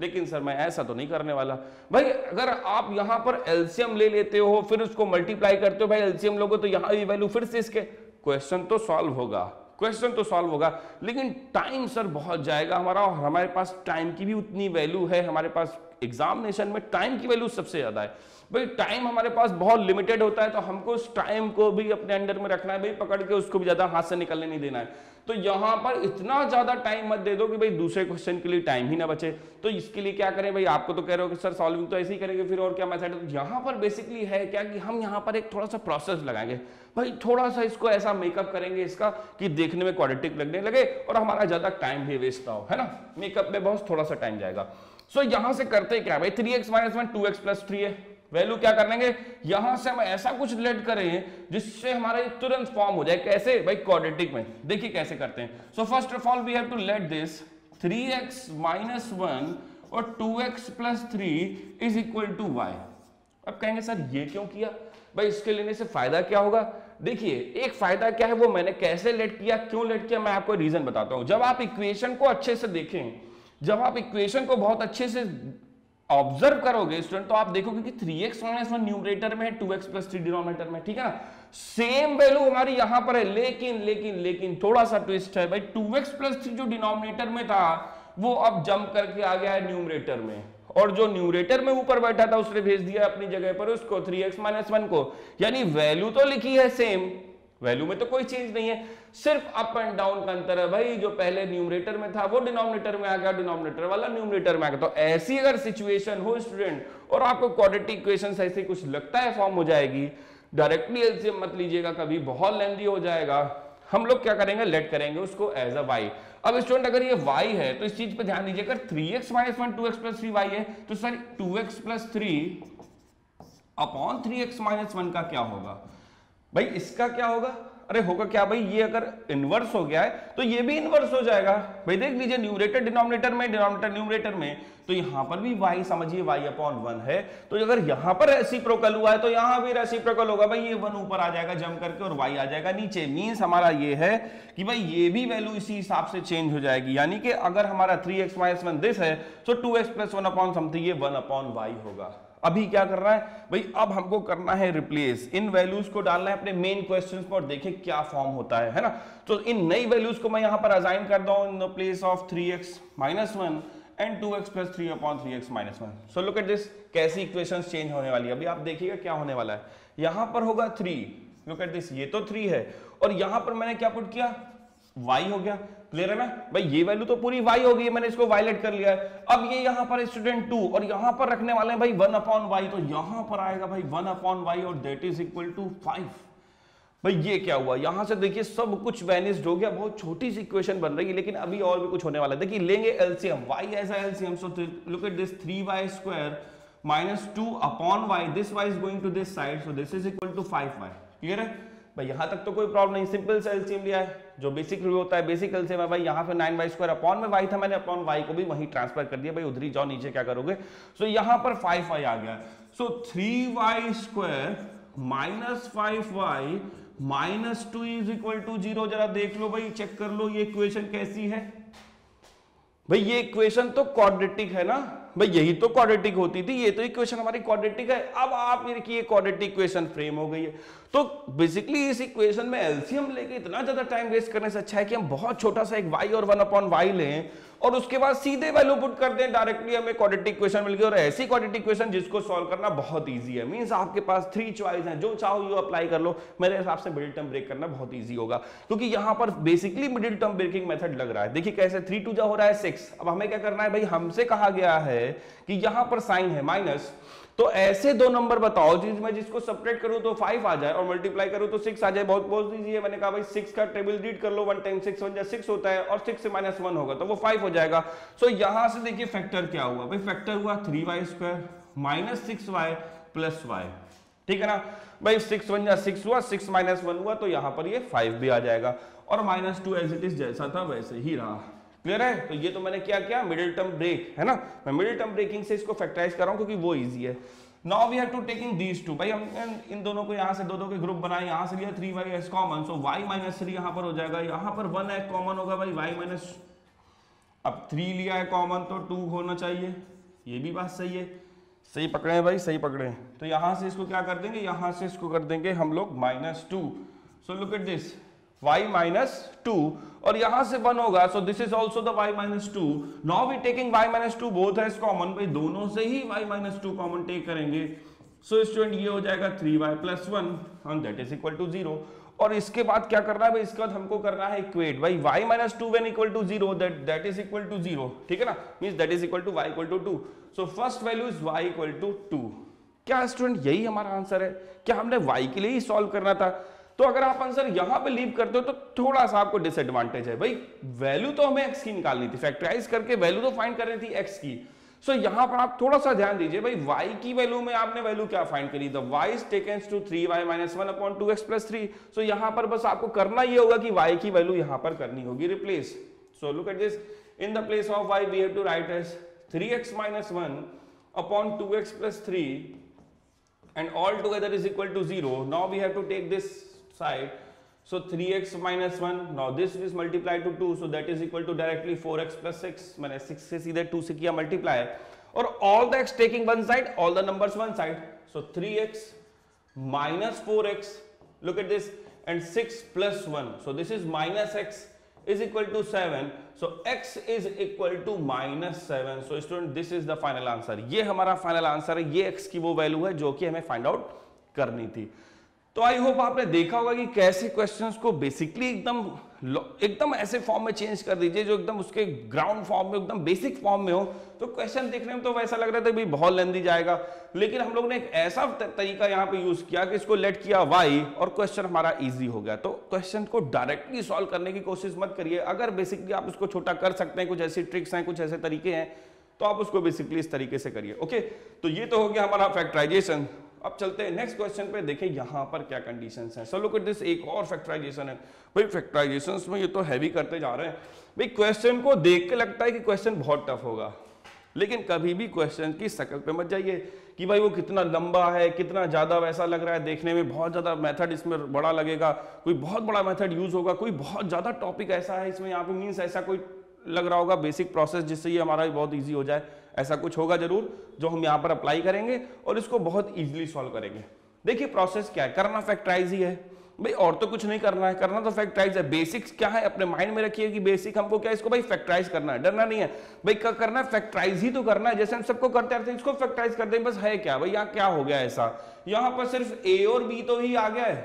लेकिन सर मैं ऐसा तो नहीं करने वाला। भाई अगर आप यहाँ पर एलसीएम ले लेते हो फिर उसको मल्टीप्लाई करते हो, भाई एलसीएम लोगे तो यहाँ ये वैल्यू फिर से इसके, क्वेश्चन तो सॉल्व होगा, क्वेश्चन तो सॉल्व होगा लेकिन टाइम सर बहुत जाएगा हमारा, और हमारे पास टाइम की भी उतनी वैल्यू है, हमारे पास एग्जामिनेशन में टाइम की वैल्यू सबसे ज्यादा है। भाई टाइम हमारे पास बहुत लिमिटेड होता है, तो हमको उस टाइम को भी अपने अंडर में रखना है भाई, पकड़ के उसको भी ज्यादा हाथ से निकलने नहीं देना है। तो यहाँ पर इतना ज्यादा टाइम मत दे दो कि भाई दूसरे क्वेश्चन के लिए टाइम ही ना बचे। तो इसके लिए क्या करें भाई, आपको तो कह रहे हो कि सर सॉल्विंग तो ऐसे ही करेंगे फिर और क्या मेथड। तो यहाँ पर बेसिकली है क्या कि हम यहाँ पर एक थोड़ा सा प्रोसेस लगाएंगे भाई, थोड़ा सा इसको ऐसा मेकअप करेंगे इसका कि देखने में क्वाड्रेटिक लगने लगे और हमारा ज्यादा टाइम भी वेस्ट ना हो, है ना, मेकअप में बहुत थोड़ा सा टाइम जाएगा। सो यहाँ से करते क्या भाई, 3x - 1 2x + 3 है, वैल्यू क्या कर लेंगे यहां से हम ऐसा कुछ रिलेट करें जिससे हमारा ये तुरंत फॉर्म हो जाए। कैसे भाई, क्वाड्रेटिक में। देखिए कैसे करते हैं। So first of all we have to let this 3x - 1 और 2x + 3 is equal to y। अब कहेंगे सर ये क्यों किया भाई, इसके लेने से फायदा क्या होगा। देखिए एक फायदा क्या है, वो मैंने कैसे लेट किया, क्यों लेट किया, मैं आपको रीजन बताता हूं। जब आप इक्वेशन को अच्छे से देखें, जब आप इक्वेशन को बहुत अच्छे से ऑब्जर्व करोगे स्टूडेंट, तो आप देखोगे कि 3x - 1 न्यूमरेटर में है, 2x + 3 डिनोमिनेटर में, ठीक है ना। सेम वैल्यू हमारी यहां पर है, लेकिन लेकिन लेकिन थोड़ा सा ट्विस्ट है भाई, 2x + 3 जो डिनोमिनेटर में था वो अब जंप करके आ गया है न्यूमरेटर में, और जो न्यूमरेटर में ऊपर बैठा था उसने भेज दिया अपनी जगह पर उसको 3x - 1 को। यानी वैल्यू तो लिखी है सेम, वैल्यू में तो कोई चेंज नहीं है, सिर्फ अप एंड डाउन का अंतर है भाई, जो पहले न्यूमरेटर में था वो डिनोमिनेटर में आ गया, डिनोमिनेटर वाला न्यूमरेटर में आ गया। तो ऐसी अगर सिचुएशन हो स्टूडेंट और आपको क्वाड्रेटिक इक्वेशंस ऐसे कुछ लगता है फॉर्म हो जाएगी, डायरेक्टली एलसीएम मत लीजिएगा कभी, बहुत लेंथी हो जाएगा। हम लोग क्या करेंगे, लेट करेंगे उसको एज अ वाई। अब स्टूडेंट अगर ये y है तो इस चीज पर ध्यान दीजिए, अगर 3x - 1 2x + 3 y है तो सर 2x + 3 / 3x - 1 का क्या होगा भाई, इसका क्या होगा। अरे होगा क्या भाई, ये अगर इनवर्स हो गया है तो ये भी इनवर्स हो जाएगा भाई। देख लीजिए न्यूमरेटर डिनोमिनेटर में, डिनोमिनेटर न्यूमरेटर में, तो यहाँ पर भी y समझिए y/1 है, तो अगर यहाँ पर रेसिप्रोकल हुआ है तो यहाँ भी रेसिप्रोकल होगा भाई, ये 1 ऊपर आ जाएगा जम करके और y आ जाएगा नीचे। मीन्स हमारा ये है कि भाई ये भी वैल्यू इसी हिसाब से चेंज हो जाएगी, यानी कि अगर हमारा 3x - 1 दिस है तो 2x + 1 अपॉन समथिंग ये 1/y होगा। अभी क्या कर रहा है भाई, अब हमको करना है रिप्लेस, इन वैल्यूज को डालना है अपने मेन क्वेश्चंस में और देखें क्या फॉर्म होता है ना। तो इन नई वैल्यूज को मैं यहां पर असाइन करता हूं in the place of 3x - 1 and 2x + 3 upon 3x - 1। So look at this, कैसी इक्वेशंस चेंज होने वाली है। अभी आप देखिएगा क्या होने वाला है, यहां पर होगा 3, लुक एट दिस, ये तो 3 है और यहां पर मैंने क्या पुट किया, y हो गया। क्लियर है ना भाई, ये वैल्यू तो पूरी y हो गई है, मैंने इसको वायलेट कर लिया है। अब ये यहाँ पर स्टूडेंट 2 और यहाँ पर रखने वाले हैं भाई 1/y, तो यहाँ पर आएगा भाई 1/y और दैट इज इक्वल टू 5। भाई ये क्या हुआ, यहाँ से देखिए सब कुछ वैनिस्ड हो गया, बहुत छोटी सी इक्वेशन बन रही है, लेकिन अभी और भी कुछ होने वाला है। देखिए लेंगे एलसीएम, y ऐसा LCM, so look at this 3y² - 2/y, this y is going to this side, so this is equal to 5y। Clear है भाई, यहाँ तक तो कोई प्रॉब्लम नहीं, सिंपल से एलसीएम लिया है, जो बेसिक रूल होता है बेसिक एलसीएम है भाई। यहाँ पे 9y² में y था, मैंने अपॉन y को भी वहीं ट्रांसफर कर दिया भाई, उधर ही जाओ नीचे क्या करोगे। सो यहाँ पर 5y आ गया, सो 3y² - 5y - 2 is equal to 0। जरा देख लो भाई, चेक कर लो ये इक्वेशन कैसी है भाई, ये इक्वेशन तो क्वाड्रेटिक है ना भाई, यही तो क्वाड्रेटिक होती थी, ये तो इक्वेशन हमारी क्वाड्रेटिक है। अब आप ये देखिए क्वाड्रेटिक इक्वेशन फ्रेम हो गई है। तो बेसिकली इस इक्वेशन में एलसीएम लेके इतना ज्यादा टाइम वेस्ट करने से अच्छा है कि हम बहुत छोटा सा एक y और 1/y लें और उसके बाद सीधे वैल्यू पुट कर दें, डायरेक्टली हमें क्वाड्रेटिक इक्वेशन मिल गई, और ऐसी क्वाड्रेटिक इक्वेशन जिसको सॉल्व करना बहुत ईजी है। मीन्स आपके पास 3 चॉइस है, जो चाहो यू अप्लाई कर लो। मेरे हिसाब से मिडिल टर्म ब्रेक करना बहुत ईजी होगा, क्योंकि यहाँ पर basically middle term breaking method लग रहा है। देखिए कैसे 3 2 जा हो रहा है 6। अब हमें क्या करना है भाई, हमसे कहा गया है कि यहां पर साइन है माइनस, तो ऐसे 2 नंबर बताओ जिसमें जिसको सबट्रैक्ट करूं तो 5 आ जाए और मल्टीप्लाई करूं तो 6 आ जाए। बहुत इजी है, मैंने कहा भाई 6 का ट्रिपल डिजिट कर लो, 1 × 6 = 6 होता है और 6 से -1 होगा तो वो 5 हो जाएगा। सो यहां से देखिए फैक्टर क्या हुआ भाई, फैक्टर हुआ 3y² - 6y + y, ठीक है ना। भाई 6 वन जा 6 हुआ, 6 माइनस 1 हुआ तो यहाँ पर ये 5 भी आ जाएगा और माइनस 2 एज इट इज जैसा था वैसे ही रहा। क्लियर है? तो ये तो मैंने क्या किया, मिडिल टर्म ब्रेक है ना, मैं मिडिल टर्म ब्रेकिंग से इसको फैक्टराइज कर रहा हूँ क्योंकि वो इजी है। Now we have to take in these two, भाई हम इन दोनों को यहाँ से दो दो के ग्रुप बनाए, यहाँ से लिया 3y as common, so y minus 3 यहाँ पर हो जाएगा, यहाँ पर 1 एज कॉमन होगा भाई, y माइनस अब 3 लिया है कॉमन तो 2 होना चाहिए, ये भी बात सही है, सही पकड़े हैं भाई, सही पकड़े हैं। तो यहाँ से इसको क्या कर देंगे, यहाँ से इसको कर देंगे हम लोग minus 2, so look at this y minus 2 और यहाँ से 1 होगा, so this is also the y minus 2। Now we taking y minus 2 both as common, भाई दोनों से ही y माइनस 2 कॉमन टेक करेंगे, सो स्टूडेंट ये हो जाएगा 3y plus 1 and that is equal to 0। और इसके बाद क्या करना है भाई, इसके बाद हमको करना है इक्वेट भाई y minus 2 when equal to 0 that is equal to 0, ठीक है ना, means that is equal to y equal to 2, so first value is y equal to 2। क्या स्टूडेंट यही हमारा आंसर है? क्या हमने y के लिए ही सॉल्व करना था? तो अगर आप आंसर यहां पे लीव करते हो तो थोड़ा सा आपको डिसएडवांटेज है भाई, वैल्यू तो हमें x की निकालनी थी, फैक्टराइज करके वैल्यू तो फाइंड करनी थी x की, सो यहाँ पर आप थोड़ा सा ध्यान दीजिए भाई, y की वैल्यू में आपने वैल्यू क्या फाइंड करी, the y is takens to 3y minus 1 upon 2x plus 3, so यहाँ पर बस आपको करना ये होगा कि y की वैल्यू यहाँ पर करनी होगी replace. So look at this, in the place of y we have to write as 3x minus 1 upon 2x plus 3 and all together is equal to 0। Now we have to take this side, so 3x minus 1, now this is multiply to 2, so that is equal to directly 4x plus 6, मैंने 6 से सीधे 2 से किया multiply, और all the x taking one side, all the numbers one side, so 3x minus 4x, look at this, and 6 plus 1, so this is minus x is equal to 7, so x is equal to minus 7, so student this is the final answer. ये हमारा final answer है, ये x की वो value है जो कि हमें फाइंड आउट करनी थी। तो आई होप आपने देखा होगा कि कैसे क्वेश्चंस को बेसिकली एकदम ऐसे फॉर्म में चेंज कर दीजिए जो एकदम उसके ग्राउंड फॉर्म में, एकदम बेसिक फॉर्म में हो, तो क्वेश्चन देखने में तो वैसा लग रहा था भी बहुत लेंथी जाएगा, लेकिन हम लोग ने एक ऐसा तरीका यहाँ पे यूज किया कि इसको लेट किया वाई और क्वेश्चन हमारा इजी हो गया। तो क्वेश्चन को डायरेक्टली सॉल्व करने की कोशिश मत करिए, अगर बेसिकली आप उसको छोटा कर सकते हैं, कुछ ऐसी ट्रिक्स हैं, कुछ ऐसे तरीके हैं, तो आप उसको बेसिकली इस तरीके से करिए। ओके, तो ये तो हो गया हमारा फैक्टराइजेशन। अब चलते हैं नेक्स्ट क्वेश्चन पे, देखें यहाँ पर क्या कंडीशंस हैं। सो लुक एट दिस, एक और फैक्टराइजेशन है भाई। फैक्टराइजेशंस में ये तो हैवी करते जा रहे हैं भाई, क्वेश्चन को देख के लगता है कि क्वेश्चन बहुत टफ होगा, लेकिन कभी भी क्वेश्चन की शक्ल पे मत जाइए कि भाई वो कितना लंबा है, कितना ज़्यादा वैसा लग रहा है देखने में, बहुत ज़्यादा मेथड इसमें बड़ा लगेगा, कोई बहुत बड़ा मेथड यूज़ होगा, कोई बहुत ज़्यादा टॉपिक ऐसा है इसमें, यहाँ पर मीन्स ऐसा कोई लग रहा होगा बेसिक प्रोसेस जिससे ये हमारा बहुत ईजी हो जाए, ऐसा कुछ होगा जरूर जो हम यहाँ पर अप्लाई करेंगे और इसको बहुत इजीली सॉल्व करेंगे। देखिए प्रोसेस क्या है, करना फैक्टराइज ही है भाई, और तो कुछ नहीं करना है, करना तो फैक्टराइज है। बेसिक्स क्या है अपने माइंड में रखिए कि बेसिक हमको क्या है, इसको भाई फैक्टराइज करना है, डरना नहीं है भाई, क्या करना है, फैक्टराइज ही तो करना है, जैसे हम सबको करते रहते हैं, इसको फैक्टराइज करते हैं, बस है क्या भाई, यहाँ क्या हो गया ऐसा, यहाँ पर सिर्फ ए और बी तो ही आ गया है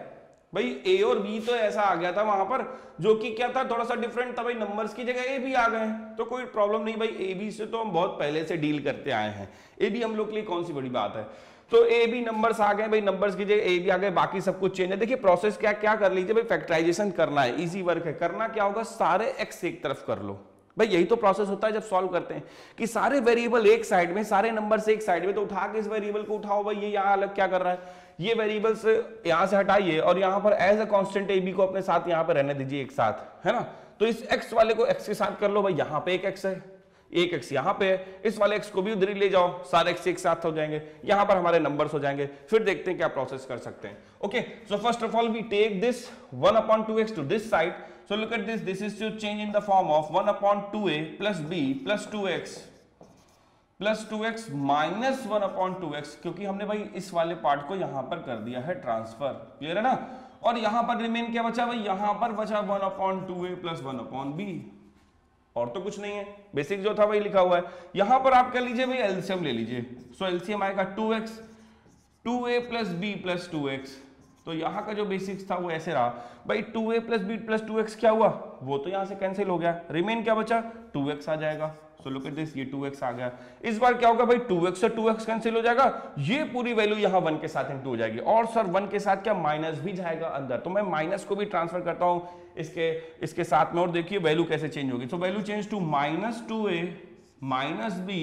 भाई, ए और बी तो ऐसा आ गया था वहां पर जो कि क्या था, थोड़ा सा डिफरेंट था भाई, नंबर्स की जगह ए बी आ गए, तो कोई प्रॉब्लम नहीं भाई, ए बी से तो हम बहुत पहले से डील करते आए हैं, ए बी हम लोग के लिए कौन सी बड़ी बात है, तो ए बी नंबर्स आ गए भाई, नंबर्स की जगह ए बी आ गए, बाकी सब कुछ चेंज है। देखिए प्रोसेस क्या क्या कर लीजिए भाई, फैक्टराइजेशन करना है, ईजी वर्क है, करना क्या होगा, सारे एक्स एक तरफ कर लो भाई, यही तो प्रोसेस होता है जब सॉल्व करते हैं कि सारे वेरिएबल एक साइड में, सारे नंबर्स एक साइड में, तो उठा के इस वेरिएबल को उठाओ भाई, ये यहाँ अलग क्या कर रहा है, ये वेरिएबल्स यहाँ से हटाइए और यहाँ पर as a constant A B को अपने साथ यहाँ पर रहने दीजिए एक साथ, है ना, तो इस एक्स वाले को एक्स के साथ कर लो भाई, यहाँ पे एक एक्स है, एक एक्स यहाँ पे है, इस वाले एक्स को भी उधर ही ले जाओ, सारे एक्स एक साथ हो जाएंगे, यहाँ पर हमारे नंबर्स हो जाएंगे, फिर देखते हैं क्या प्रोसेस कर सकते हैं। Okay, so first of all we take this 1/2x to this side, so look at this, this is to change in the form of 1/2a plus b plus 2x plus 2x minus 1/2x, क्योंकि हमने भाई इस वाले part को यहाँ पर कर दिया है ट्रांसफर, क्लियर है ना, और यहाँ पर रिमेन क्या बचा भाई, यहाँ पर बचा 1/2a प्लस 1/b, और तो कुछ नहीं है, बेसिक जो था वही लिखा हुआ है। यहाँ पर आप क्या लीजिए भाई, एलसीएम ले लीजिए, सो एलसीएम आएगा 2x 2a plus b plus 2x, तो यहाँ का जो बेसिक्स था वो ऐसे रहा भाई, 2a plus b plus 2x क्या हुआ, वो तो यहाँ से कैंसिल हो गया, रिमेन क्या बचा, 2x आ जाएगा, so look at this, ये 2x आ गया। इस बार क्या होगा भाई, 2x से 2x कैंसिल हो जाएगा, ये पूरी वैल्यू यहाँ 1 के साथ इंटू हो जाएगी, और सर 1 के साथ क्या माइनस भी जाएगा अंदर, तो मैं माइनस को भी ट्रांसफर करता हूँ इसके साथ में, और देखिए वैल्यू कैसे चेंज होगी, so value change to minus 2a minus b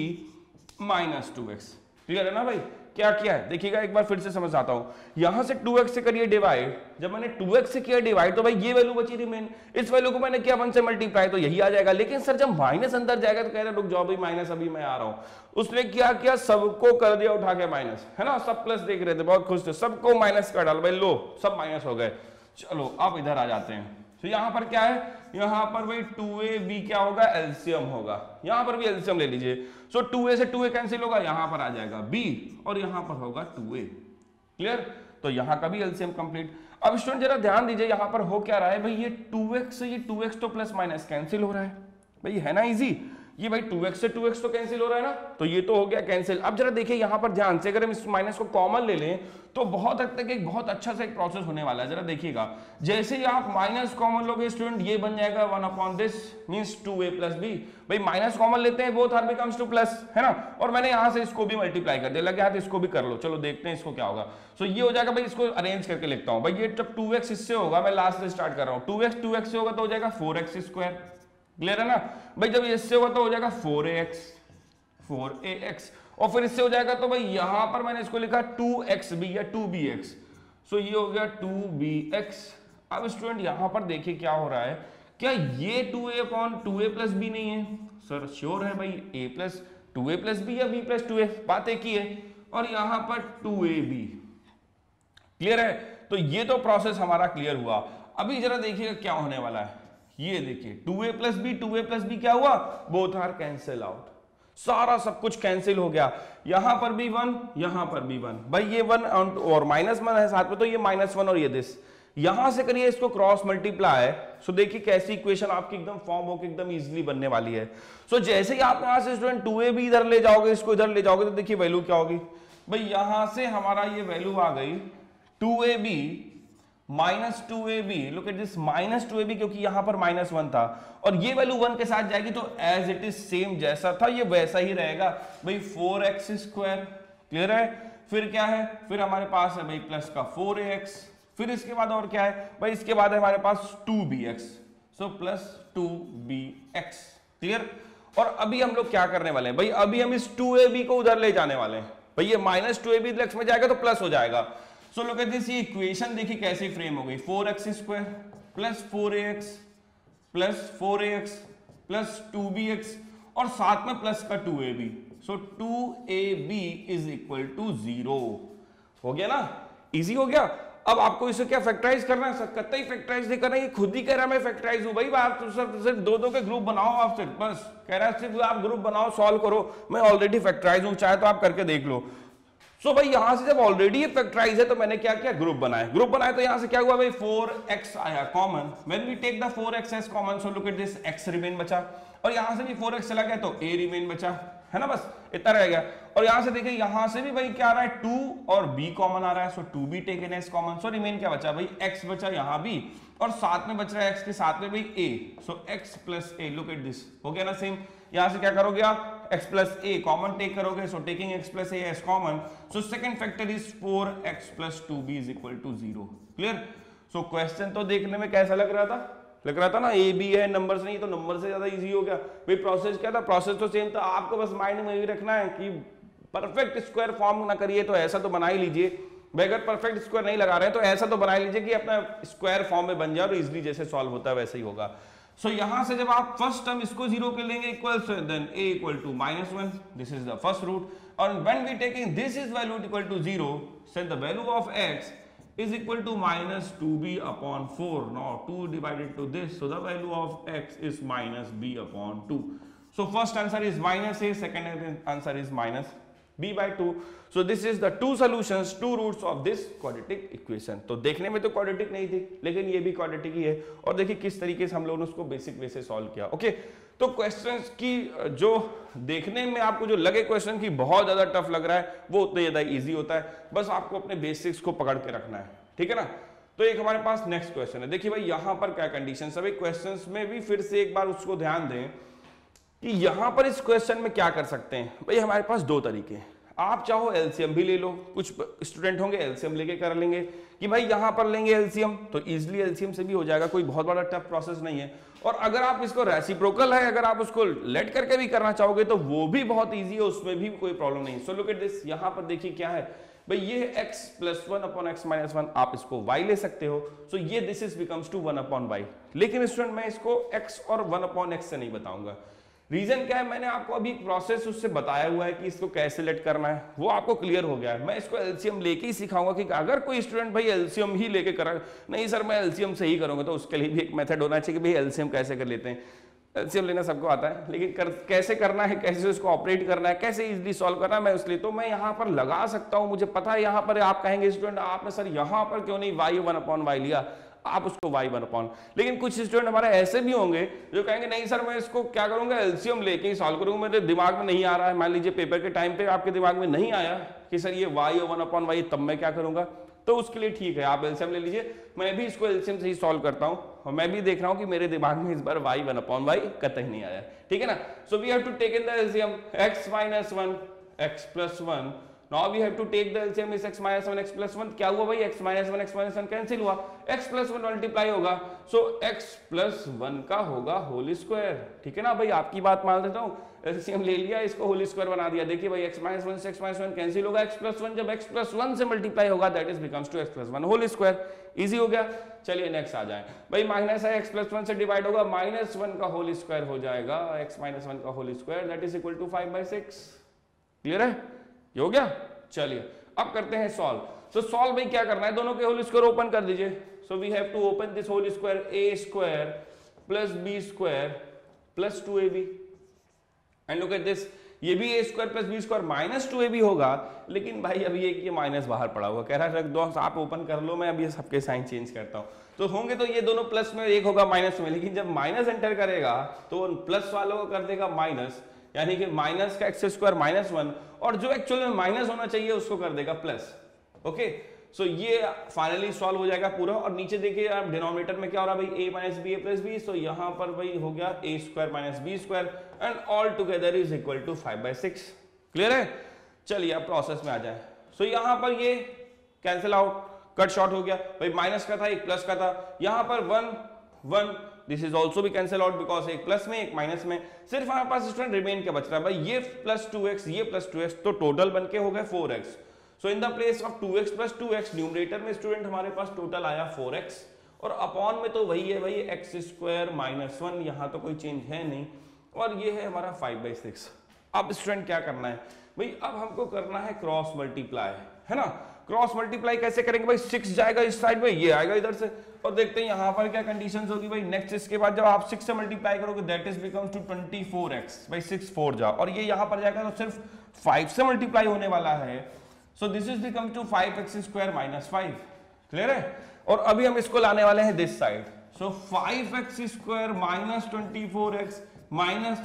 minus 2x, clear है ना भाई, क्या किया है देखिएगा, एक बार फिर से समझ आता हूं। यहां से 2x से करिए डिवाइड, जब मैंने 2x से किया डिवाइड तो भाई ये वैल्यू बची रिमेन, इस वैल्यू को मैंने किया 1 से मल्टीप्लाई तो यही आ जाएगा। लेकिन सर जब माइनस अंदर जाएगा तो कह रहे रुक जाओ भाई माइनस अभी मैं आ रहा हूं। उसने क्या किया सबको कर दिया उठा के माइनस, है ना, सब प्लस देख रहे थे बहुत खुश थे, सबको माइनस कर डाल भाई, लो सब माइनस हो गए। चलो अब इधर आ जाते हैं तो यहां पर क्या है, यहां पर भाई 2ab क्या होगा एलसीएम होगा, यहां पर भी एलसीएम ले लीजिए। सो 2a से 2a कैंसिल होगा, यहां पर आ जाएगा b और यहां पर होगा 2a। क्लियर, तो यहां का भी एलसीएम कंप्लीट। अब स्टूडेंट जरा ध्यान दीजिए यहां पर हो क्या रहा है भाई, ये 2x से ये 2x तो प्लस माइनस कैंसिल हो रहा है भाई, है ना इजी, ये भाई 2x से 2x तो कैंसिल हो रहा है ना, तो ये तो हो गया कैंसिल। अब जरा देखिए यहाँ पर ध्यान से, अगर हम इस माइनस को कॉमन ले लें तो बहुत हद तक एक बहुत अच्छा सा एक प्रोसेस होने वाला है। जरा देखिएगा, जैसे ही आप माइनस कॉमन लोगे स्टूडेंट ये बन जाएगा 1/this means 2a plus b। भाई माइनस कॉमन लेते हैं both are becomes to plus, है ना, और मैंने यहाँ से इसको भी मल्टीप्लाई कर दिया, लगे हाथ इसको भी कर लो। चलो देखते हैं इसको क्या होगा। सो ये हो जाएगा भाई, इसको अरेंज करके लिखता हूँ भाई, ये जब 2x इससे होगा, मैं लास्ट से स्टार्ट कर रहा हूँ, 2x से होगा तो हो जाएगा 4x²। क्लियर है ना भाई, जब इससे होगा तो हो जाएगा 4ax और फिर इससे हो जाएगा तो भाई यहां पर मैंने इसको लिखा 2xb या 2bx। सो ये हो गया 2bx। अब स्टूडेंट यहां पर देखिए क्या हो रहा है, क्या ये 2a/2a प्लस b नहीं है? सर श्योर है भाई, a plus 2a plus b या b प्लस 2a, बात एक ही है। और यहां पर 2ab। क्लियर है, तो ये तो प्रोसेस हमारा क्लियर हुआ। अभी जरा देखिएगा क्या होने वाला है, ये देखिए 2a प्लस b क्या हुआ, बोथ आर कैंसिल आउट, सारा सब कुछ कैंसिल हो गया। यहां पर भी 1, यहां पर भी 1, भाई ये 1 और -1 है साथ में, तो ये -1 और ये दिस। यहां से करिए इसको क्रॉस मल्टीप्लाई, सो देखिए कैसी इक्वेशन आपकी एकदम फॉर्म होकर एकदम इजीली बनने वाली है। सो जैसे ही आप यहां से स्टूडेंट 2a भी इधर ले जाओगे, इसको इधर ले जाओगे तो देखिए वैल्यू क्या होगी भाई, यहां से हमारा ये वैल्यू आ गई 2ab -2ab, look at this -2ab, क्योंकि यहां पर -1 था और ये वैल्यू 1 के साथ जाएगी तो एज इट इज सेम जैसा था ये वैसा ही रहेगा भाई 4x²। क्लियर है, फिर क्या है, फिर हमारे पास है भाई प्लस का 4ax, फिर इसके बाद और क्या है भाई, इसके बाद है हमारे पास 2bx, so plus 2bx। Clear, और अभी हम लोग क्या करने वाले हैं भाई, अभी हम इस 2ab को उधर ले जाने वाले हैं भाई, ये -2ab लक्ष में जाएगा तो प्लस हो जाएगा। सो लुक एट दिस, ये इक्वेशन देखिए कैसे फ्रेम हो गई, 4x² plus 4ax plus 4ax plus 2bx और साथ में प्लस का 2ab, so 2ab is equal to 0 हो गया ना, इजी हो गया। अब आपको इसे क्या फैक्टराइज करना है, सर कतई फैक्टराइज नहीं करना है, खुद ही कह रहा है मैं फैक्टराइज हूं भाई, आप तो सर सिर्फ दो के ग्रुप बनाओ, आप सिर्फ बस कह रहा है सिर्फ आप ग्रुप बनाओ सॉल्व करो, मैं ऑलरेडी फैक्टराइज हूं, चाहे तो आप करके देख लो। सो भाई यहां से जब ऑलरेडी ये फैक्टराइज है तो मैंने क्या किया, ग्रुप बनाया, ग्रुप बनाया तो यहां से क्या हुआ भाई 4x आया common, when we take the 4x as common, so look at this x remain बचा और यहां से भी 4x चला गया तो a रिमेन बचा, है ना, बस इतना रह गया। और यहां से देखिए यहां से भी भाई क्या आ रहा है 2 और b कॉमन आ रहा है, so 2b taken as common, so remain क्या बचा भाई x बचा, यहां भी और साथ में बच रहा है x के साथ में भाई a, so x plus a, look at this, हो गया ना सेम। यहां से क्या करोगे आप x plus a common take करोगे, so taking x plus a as common, so second factor is 4x plus 2b is equal to 0। Clear, so question तो देखने में कैसा लग रहा था, लग रहा था ना, ए बी है नंबर्स नहीं तो नंबर से ज्यादा इजी हो गया भाई, प्रोसेस क्या था, प्रोसेस तो सेम था, आपको बस माइंड में ये रखना है कि परफेक्ट स्क्वायर फॉर्म ना करिए तो ऐसा तो बना ही लीजिए भाई, अगर परफेक्ट स्क्वायर नहीं लगा रहे हैं तो ऐसा तो बना लीजिए कि अपना स्क्वायर फॉर्म में बन जाए और इजिली जैसे सॉल्व होता है वैसे ही होगा। सो यहां से जब आप फर्स्ट टर्म इसको 0 के लेंगे इक्वल से, then a equal to -1, this is the first root, और when we taking this is value equal to 0, set the value of x is equal to -2b/4, no 2 divided to this, so the value of x is -b/2, so first answer is -a, second answer is -b/2, so this is the two solutions, two roots of this quadratic equation. तो देखने में तो quadratic नहीं थी लेकिन ये भी quadratic ही है, और देखिए किस तरीके से हम लोगों ने उसको बेसिक वे से सॉल्व किया। ओके, तो क्वेश्चंस की जो देखने में आपको जो लगे क्वेश्चन की बहुत ज्यादा टफ लग रहा है वो उतना ज्यादा ईजी होता है, बस आपको अपने बेसिक्स को पकड़ के रखना है, ठीक है ना। तो एक हमारे पास नेक्स्ट क्वेश्चन है, देखिए भाई यहाँ पर क्या कंडीशन, सभी क्वेश्चन में भी फिर से एक बार उसको ध्यान दें कि यहाँ पर इस क्वेश्चन में क्या कर सकते हैं भाई, हमारे पास दो तरीके हैं, आप चाहो एलसीएम भी ले लो, कुछ स्टूडेंट होंगे एलसीएम लेके कर लेंगे कि भाई यहाँ पर लेंगे एलसीएम तो इजिली एलसीएम से भी हो जाएगा, कोई बहुत बड़ा टफ प्रोसेस नहीं है। और अगर आप इसको रेसिप्रोकल है, अगर आप उसको लेट करके भी करना चाहोगे तो वो भी बहुत इजी है, उसमें भी कोई प्रॉब्लम नहीं। सो लुक एट दिस, यहाँ पर देखिए क्या है भाई, ये है x plus 1 upon x minus 1, आप इसको y ले सकते हो। सो ये this is becomes to 1 upon y, लेकिन स्टूडेंट मैं इसको x और 1 अपॉन x से नहीं बताऊंगा। रीजन क्या है, मैंने आपको अभी एक प्रोसेस उससे बताया हुआ है कि इसको कैसे लेट करना है, वो आपको क्लियर हो गया है। मैं इसको एलसीएम लेके ही सिखाऊंगा कि अगर कोई स्टूडेंट भाई एलसीएम ही लेके करा, नहीं सर मैं एलसीएम से ही करूंगा, तो उसके लिए भी एक मेथड होना चाहिए कि भाई एलसीएम कैसे कर लेते हैं। एलसीएम लेना सबको आता है, लेकिन कैसे करना है, कैसे उसको ऑपरेट करना है, कैसे इजिली सॉल्व करना है, मैं उसलिए तो मैं यहाँ पर लगा सकता हूँ। मुझे पता है यहाँ पर आप कहेंगे स्टूडेंट आपने सर यहाँ पर क्यों नहीं वाई 1 अपॉन y लिया, आप उसको y 1 अपॉन। लेकिन कुछ स्टूडेंट हमारे ऐसे भी होंगे जो कहेंगे नहीं सर मैं इसको क्या करूंगा, एलसीएम लेके ही सॉल्व करूंगा, मेरे दिमाग में नहीं आ रहा है। मान लीजिए पेपर के टाइम पे आपके दिमाग में नहीं आया कि सर ये y और 1 अपॉन y, तब मैं क्या करूंगा, तो उसके लिए ठीक है आप एलसीएम ले लीजिए। मैं भी इसको एलसीएम से ही सॉल्व करता हूं और मैं भी देख रहा हूं कि मेरे दिमाग में इस बार y 1 अपॉन y कतई नहीं आया, ठीक है ना। So we have to take in the LCM x minus 1 x plus 1, now we have to take the LCM is x minus 1 x plus 1। क्या हुआ भाई, x minus 1 कैंसिल हुआ, x plus 1 मल्टीप्लाई होगा, so x plus 1 का होगा whole square, ठीक है ना भाई। आपकी बात मान लेता हूँ, LCM ले लिया, इसको होल स्क्वायर बना दिया। देखिए भाई x minus 1 से x minus 1 कैंसिल होगा, x plus 1 जब x plus 1 से मल्टीप्लाई होगा that is becomes to x plus 1 whole square, easy हो गया। चलिए नेक्स्ट आ जाए भाई, माइनस है x plus 1 से डिवाइड होगा, -1 का होल स्क्वायर हो जाएगा, x minus 1 का whole square that is equal to 5/6, clear है, ये हो गया। चलिए अब करते हैं सॉल्व। तो सॉल्व भाई क्या करना है, दोनों के होल स्क्वायर ओपन कर दीजिए। So we have to open this whole square, A square plus B square plus 2ab, and look at this, ये भी ए square plus B square minus 2ab होगा। लेकिन भाई अभी ये माइनस बाहर पड़ा हुआ, कह रहा है रख दो आप ओपन कर लो, मैं अभी सबके साइन चेंज करता हूँ। तो होंगे तो ये दोनों प्लस में, एक होगा माइनस में, लेकिन जब माइनस एंटर करेगा तो उन प्लस वालों को कर देगा माइनस, यानी कि माइनस का x² -1, और जो एक्चुअल में माइनस होना चाहिए उसको कर देगा प्लस। ओके, सो ये फाइनली सॉल्व हो जाएगा पूरा। और नीचे देखिए आप डिनोमिनेटर में क्या हो रहा है भाई, a - b a + b, सो यहाँ पर भाई हो गया a² - b² and all together is equal to 5/6, clear है। चलिए अब प्रोसेस में आ जाए। सो यहाँ पर ये कैंसिल आउट, कट शॉर्ट हो गया भाई, माइनस का था एक प्लस का था, यहाँ पर 1 1, दिस इज ऑल्सो भी कैंसिल आउट बिकॉज एक प्लस में एक माइनस में। सिर्फ हमारे पास स्टूडेंट रिमेन क्या बच रहा है भाई, ये +2x ये +2x, तो टोटल बनके हो गए 4x। So in the place of 2x + 2x numerator में स्टूडेंट हमारे पास टोटल आया 4x, और अपॉन में तो वही है भाई x² - 1, यहाँ तो कोई चेंज है नहीं, और ये है हमारा 5/6। अब स्टूडेंट क्या करना है भाई, अब हमको करना है क्रॉस मल्टीप्लाई, है ना। क्रॉस मल्टीप्लाई कैसे करेंगे भाई, 6 जाएगा इस साइड में, ये आएगा इधर से, और देखते हैं यहाँ पर क्या कंडीशंस होगी भाई। नेक्स्ट इसके बाद जब आप 6 से मल्टीप्लाई करोगे that is becomes to 24x भाई, 6 4 जा, और ये यहाँ पर जाएगा तो सिर्फ 5 से मल्टीप्लाई होने वाला है। So this is becomes to 5x² - 5, clear है। और अभी हम इसको लाने वाले हैं this side, so 5x² - 24x -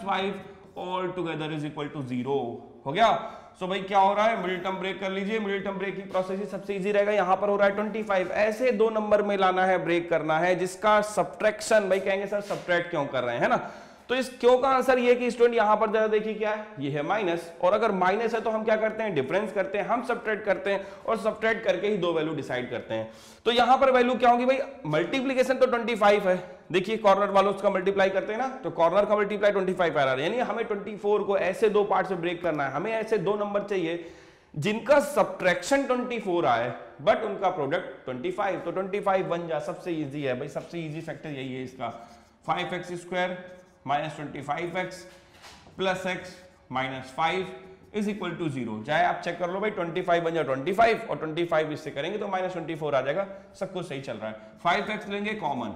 5 all together is equal to 0, हो गया। सो भाई क्या हो रहा है, मिडिल टर्म ब्रेक कर लीजिए, मिडिल टर्म ब्रेक की प्रोसेस ही सबसे इजी रहेगा। यहाँ पर हो रहा है 25, ऐसे दो नंबर में लाना है, ब्रेक करना है, जिसका सब्ट्रैक्शन, भाई कहेंगे सर सब्ट्रैक्ट क्यों कर रहे हैं, है ना। तो इस क्यों का आंसर ये कि स्टूडेंट यहाँ पर जरा देखिए क्या है, ये है माइनस, और अगर माइनस है तो हम क्या करते हैं, डिफरेंस करते हैं, हम सब्ट्रैक्ट करते हैं, और सब्ट्रैक्ट करके ही दो वैल्यू डिसाइड करते हैं। तो यहाँ पर वैल्यू क्या होगी भाई, मल्टीप्लीकेशन तो 25 है, देखिए कॉर्नर वालों का मल्टीप्लाई करते हैं ना, तो कॉर्नर का मल्टीप्लाई 25 आ रहा है, यानी हमें 24 को ऐसे दो पार्ट से ब्रेक करना है। हमें ऐसे दो नंबर चाहिए जिनका सब्ट्रैक्शन 24 आए बट उनका प्रोडक्ट 25, तो 25 बन जा, सबसे इजी है भाई, सबसे इजी फैक्टर यही है इसका, 5x² - 25x + x - 5 = 0, चाहे आप चेक कर लो भाई, 25 बन जाए 25, और 25 इससे करेंगे तो -24 आ जाएगा, सब कुछ सही चल रहा है। 5x लेंगे common,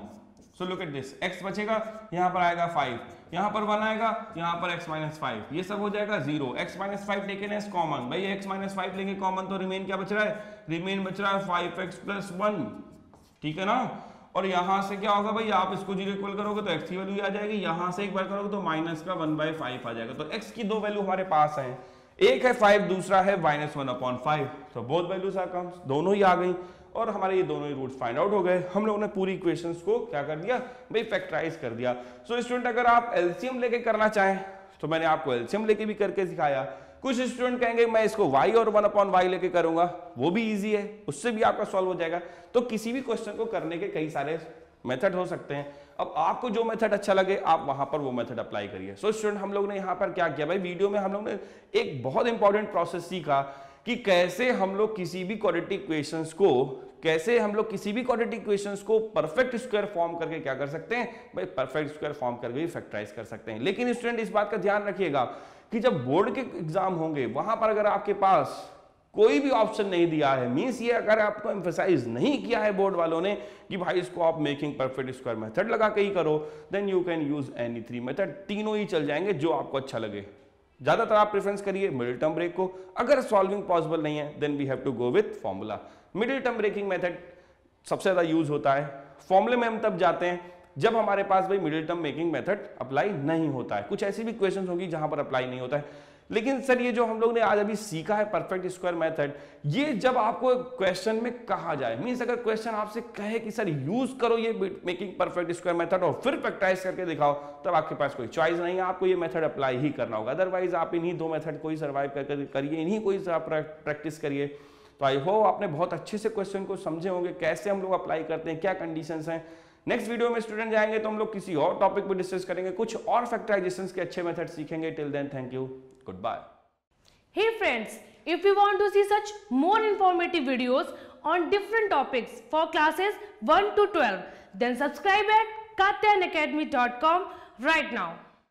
so look at this, x बचेगा, यहाँ पर आएगा 5, यहाँ पर 1 आएगा, यहाँ पर x - 5, ये सब हो जाएगा 0, x - 5 टेकन एज कॉमन, भाई x - 5 लेंगे कॉमन, तो रिमेन क्या बच रहा है, रिमेन बच रहा है 5x + 1, ठीक है ना। और यहाँ से क्या होगा भाई, आप इसको 0 इक्वल करोगे तो x की वैल्यू आ जाएगी, यहाँ से एक बार करोगे तो माइनस का 1/5 आ जाएगा। तो x की दो वैल्यू हमारे पास है, एक है 5, दूसरा है -1/5, तो बोथ वैल्यूज आर कम्स, दोनों ही आ गई, और हमारे ये दोनों ही रूट्स फाइंड आउट हो गए। हम लोगों ने पूरी इक्वेशंस को क्या कर दिया भाई, फैक्टराइज कर दिया। सो स्टूडेंट अगर आप एलसीएम लेके करना चाहें तो मैंने आपको एलसीएम लेके भी करके सिखाया। कुछ स्टूडेंट कहेंगे मैं इसको y और 1/y लेके करूंगा, वो भी इजी है, उससे भी आपका सॉल्व हो जाएगा। तो किसी भी क्वेश्चन को करने के कई सारे मेथड हो सकते हैं। अब आपको जो मेथड अच्छा लगे आप वहां पर वो मेथड अप्लाई करिए। सो स्टूडेंट, हम लोग ने यहाँ पर क्या किया भाई, वीडियो में हम लोग ने एक बहुत इंपॉर्टेंट प्रोसेस सीखा कि कैसे हम लोग किसी भी क्वाड्रेटिक इक्वेशंस को परफेक्ट स्क्वायर फॉर्म करके क्या कर सकते हैं भाई, परफेक्ट स्क्वायर फॉर्म करके भी फैक्टराइज कर सकते हैं। लेकिन स्टूडेंट इस बात का ध्यान रखिएगा कि जब बोर्ड के एग्जाम होंगे वहां पर अगर आपके पास कोई भी ऑप्शन नहीं दिया है, मींस ये अगर आपको एम्फेसाइज नहीं किया है बोर्ड वालों ने कि भाई इसको आप मेकिंग परफेक्ट स्क्वायर मेथड लगा के ही करो, then you can use any three method, तीनों ही चल जाएंगे जो आपको अच्छा लगे। ज्यादातर आप प्रेफरेंस करिए मिडिल टर्म ब्रेक को। अगर सॉल्विंग पॉसिबल नहीं है then we have to go with formula. Middle term breaking method सबसे ज्यादा यूज होता है। फॉर्मूले में हम तब जाते हैं जब हमारे पास भाई middle term breaking method apply नहीं होता है। कुछ ऐसी भी क्वेश्चन होगी जहां पर अप्लाई नहीं होता है। लेकिन सर ये जो हम लोग ने आज अभी सीखा है परफेक्ट स्क्वायर मेथड, ये जब आपको क्वेश्चन में कहा जाए, मींस अगर क्वेश्चन आपसे कहे कि सर यूज करो ये मेकिंग परफेक्ट स्क्वायर मेथड और फिर फैक्टराइज करके दिखाओ, तब आपके पास कोई चॉइस नहीं है, आपको ये मेथड अप्लाई ही करना होगा। अदरवाइज आप इन्हीं दो मेथड को ही सर्वाइव करिए, इन्हीं को ही प्रैक्टिस करिए। तो आई होप आपने बहुत अच्छे से क्वेश्चन को समझे होंगे, कैसे हम लोग अप्लाई करते हैं, क्या कंडीशंस हैं। नेक्स्ट वीडियो में स्टूडेंट जाएंगे तो हम लोग किसी और टॉपिक पर डिस्कस करेंगे, कुछ और फैक्टराइजेशंस के अच्छे मेथड सीखेंगे। Till then thank you, goodbye. Hey friends, if you want to see such more informative videos on different topics for classes 1 to 12, then subscribe at katyayanacademy.com right now.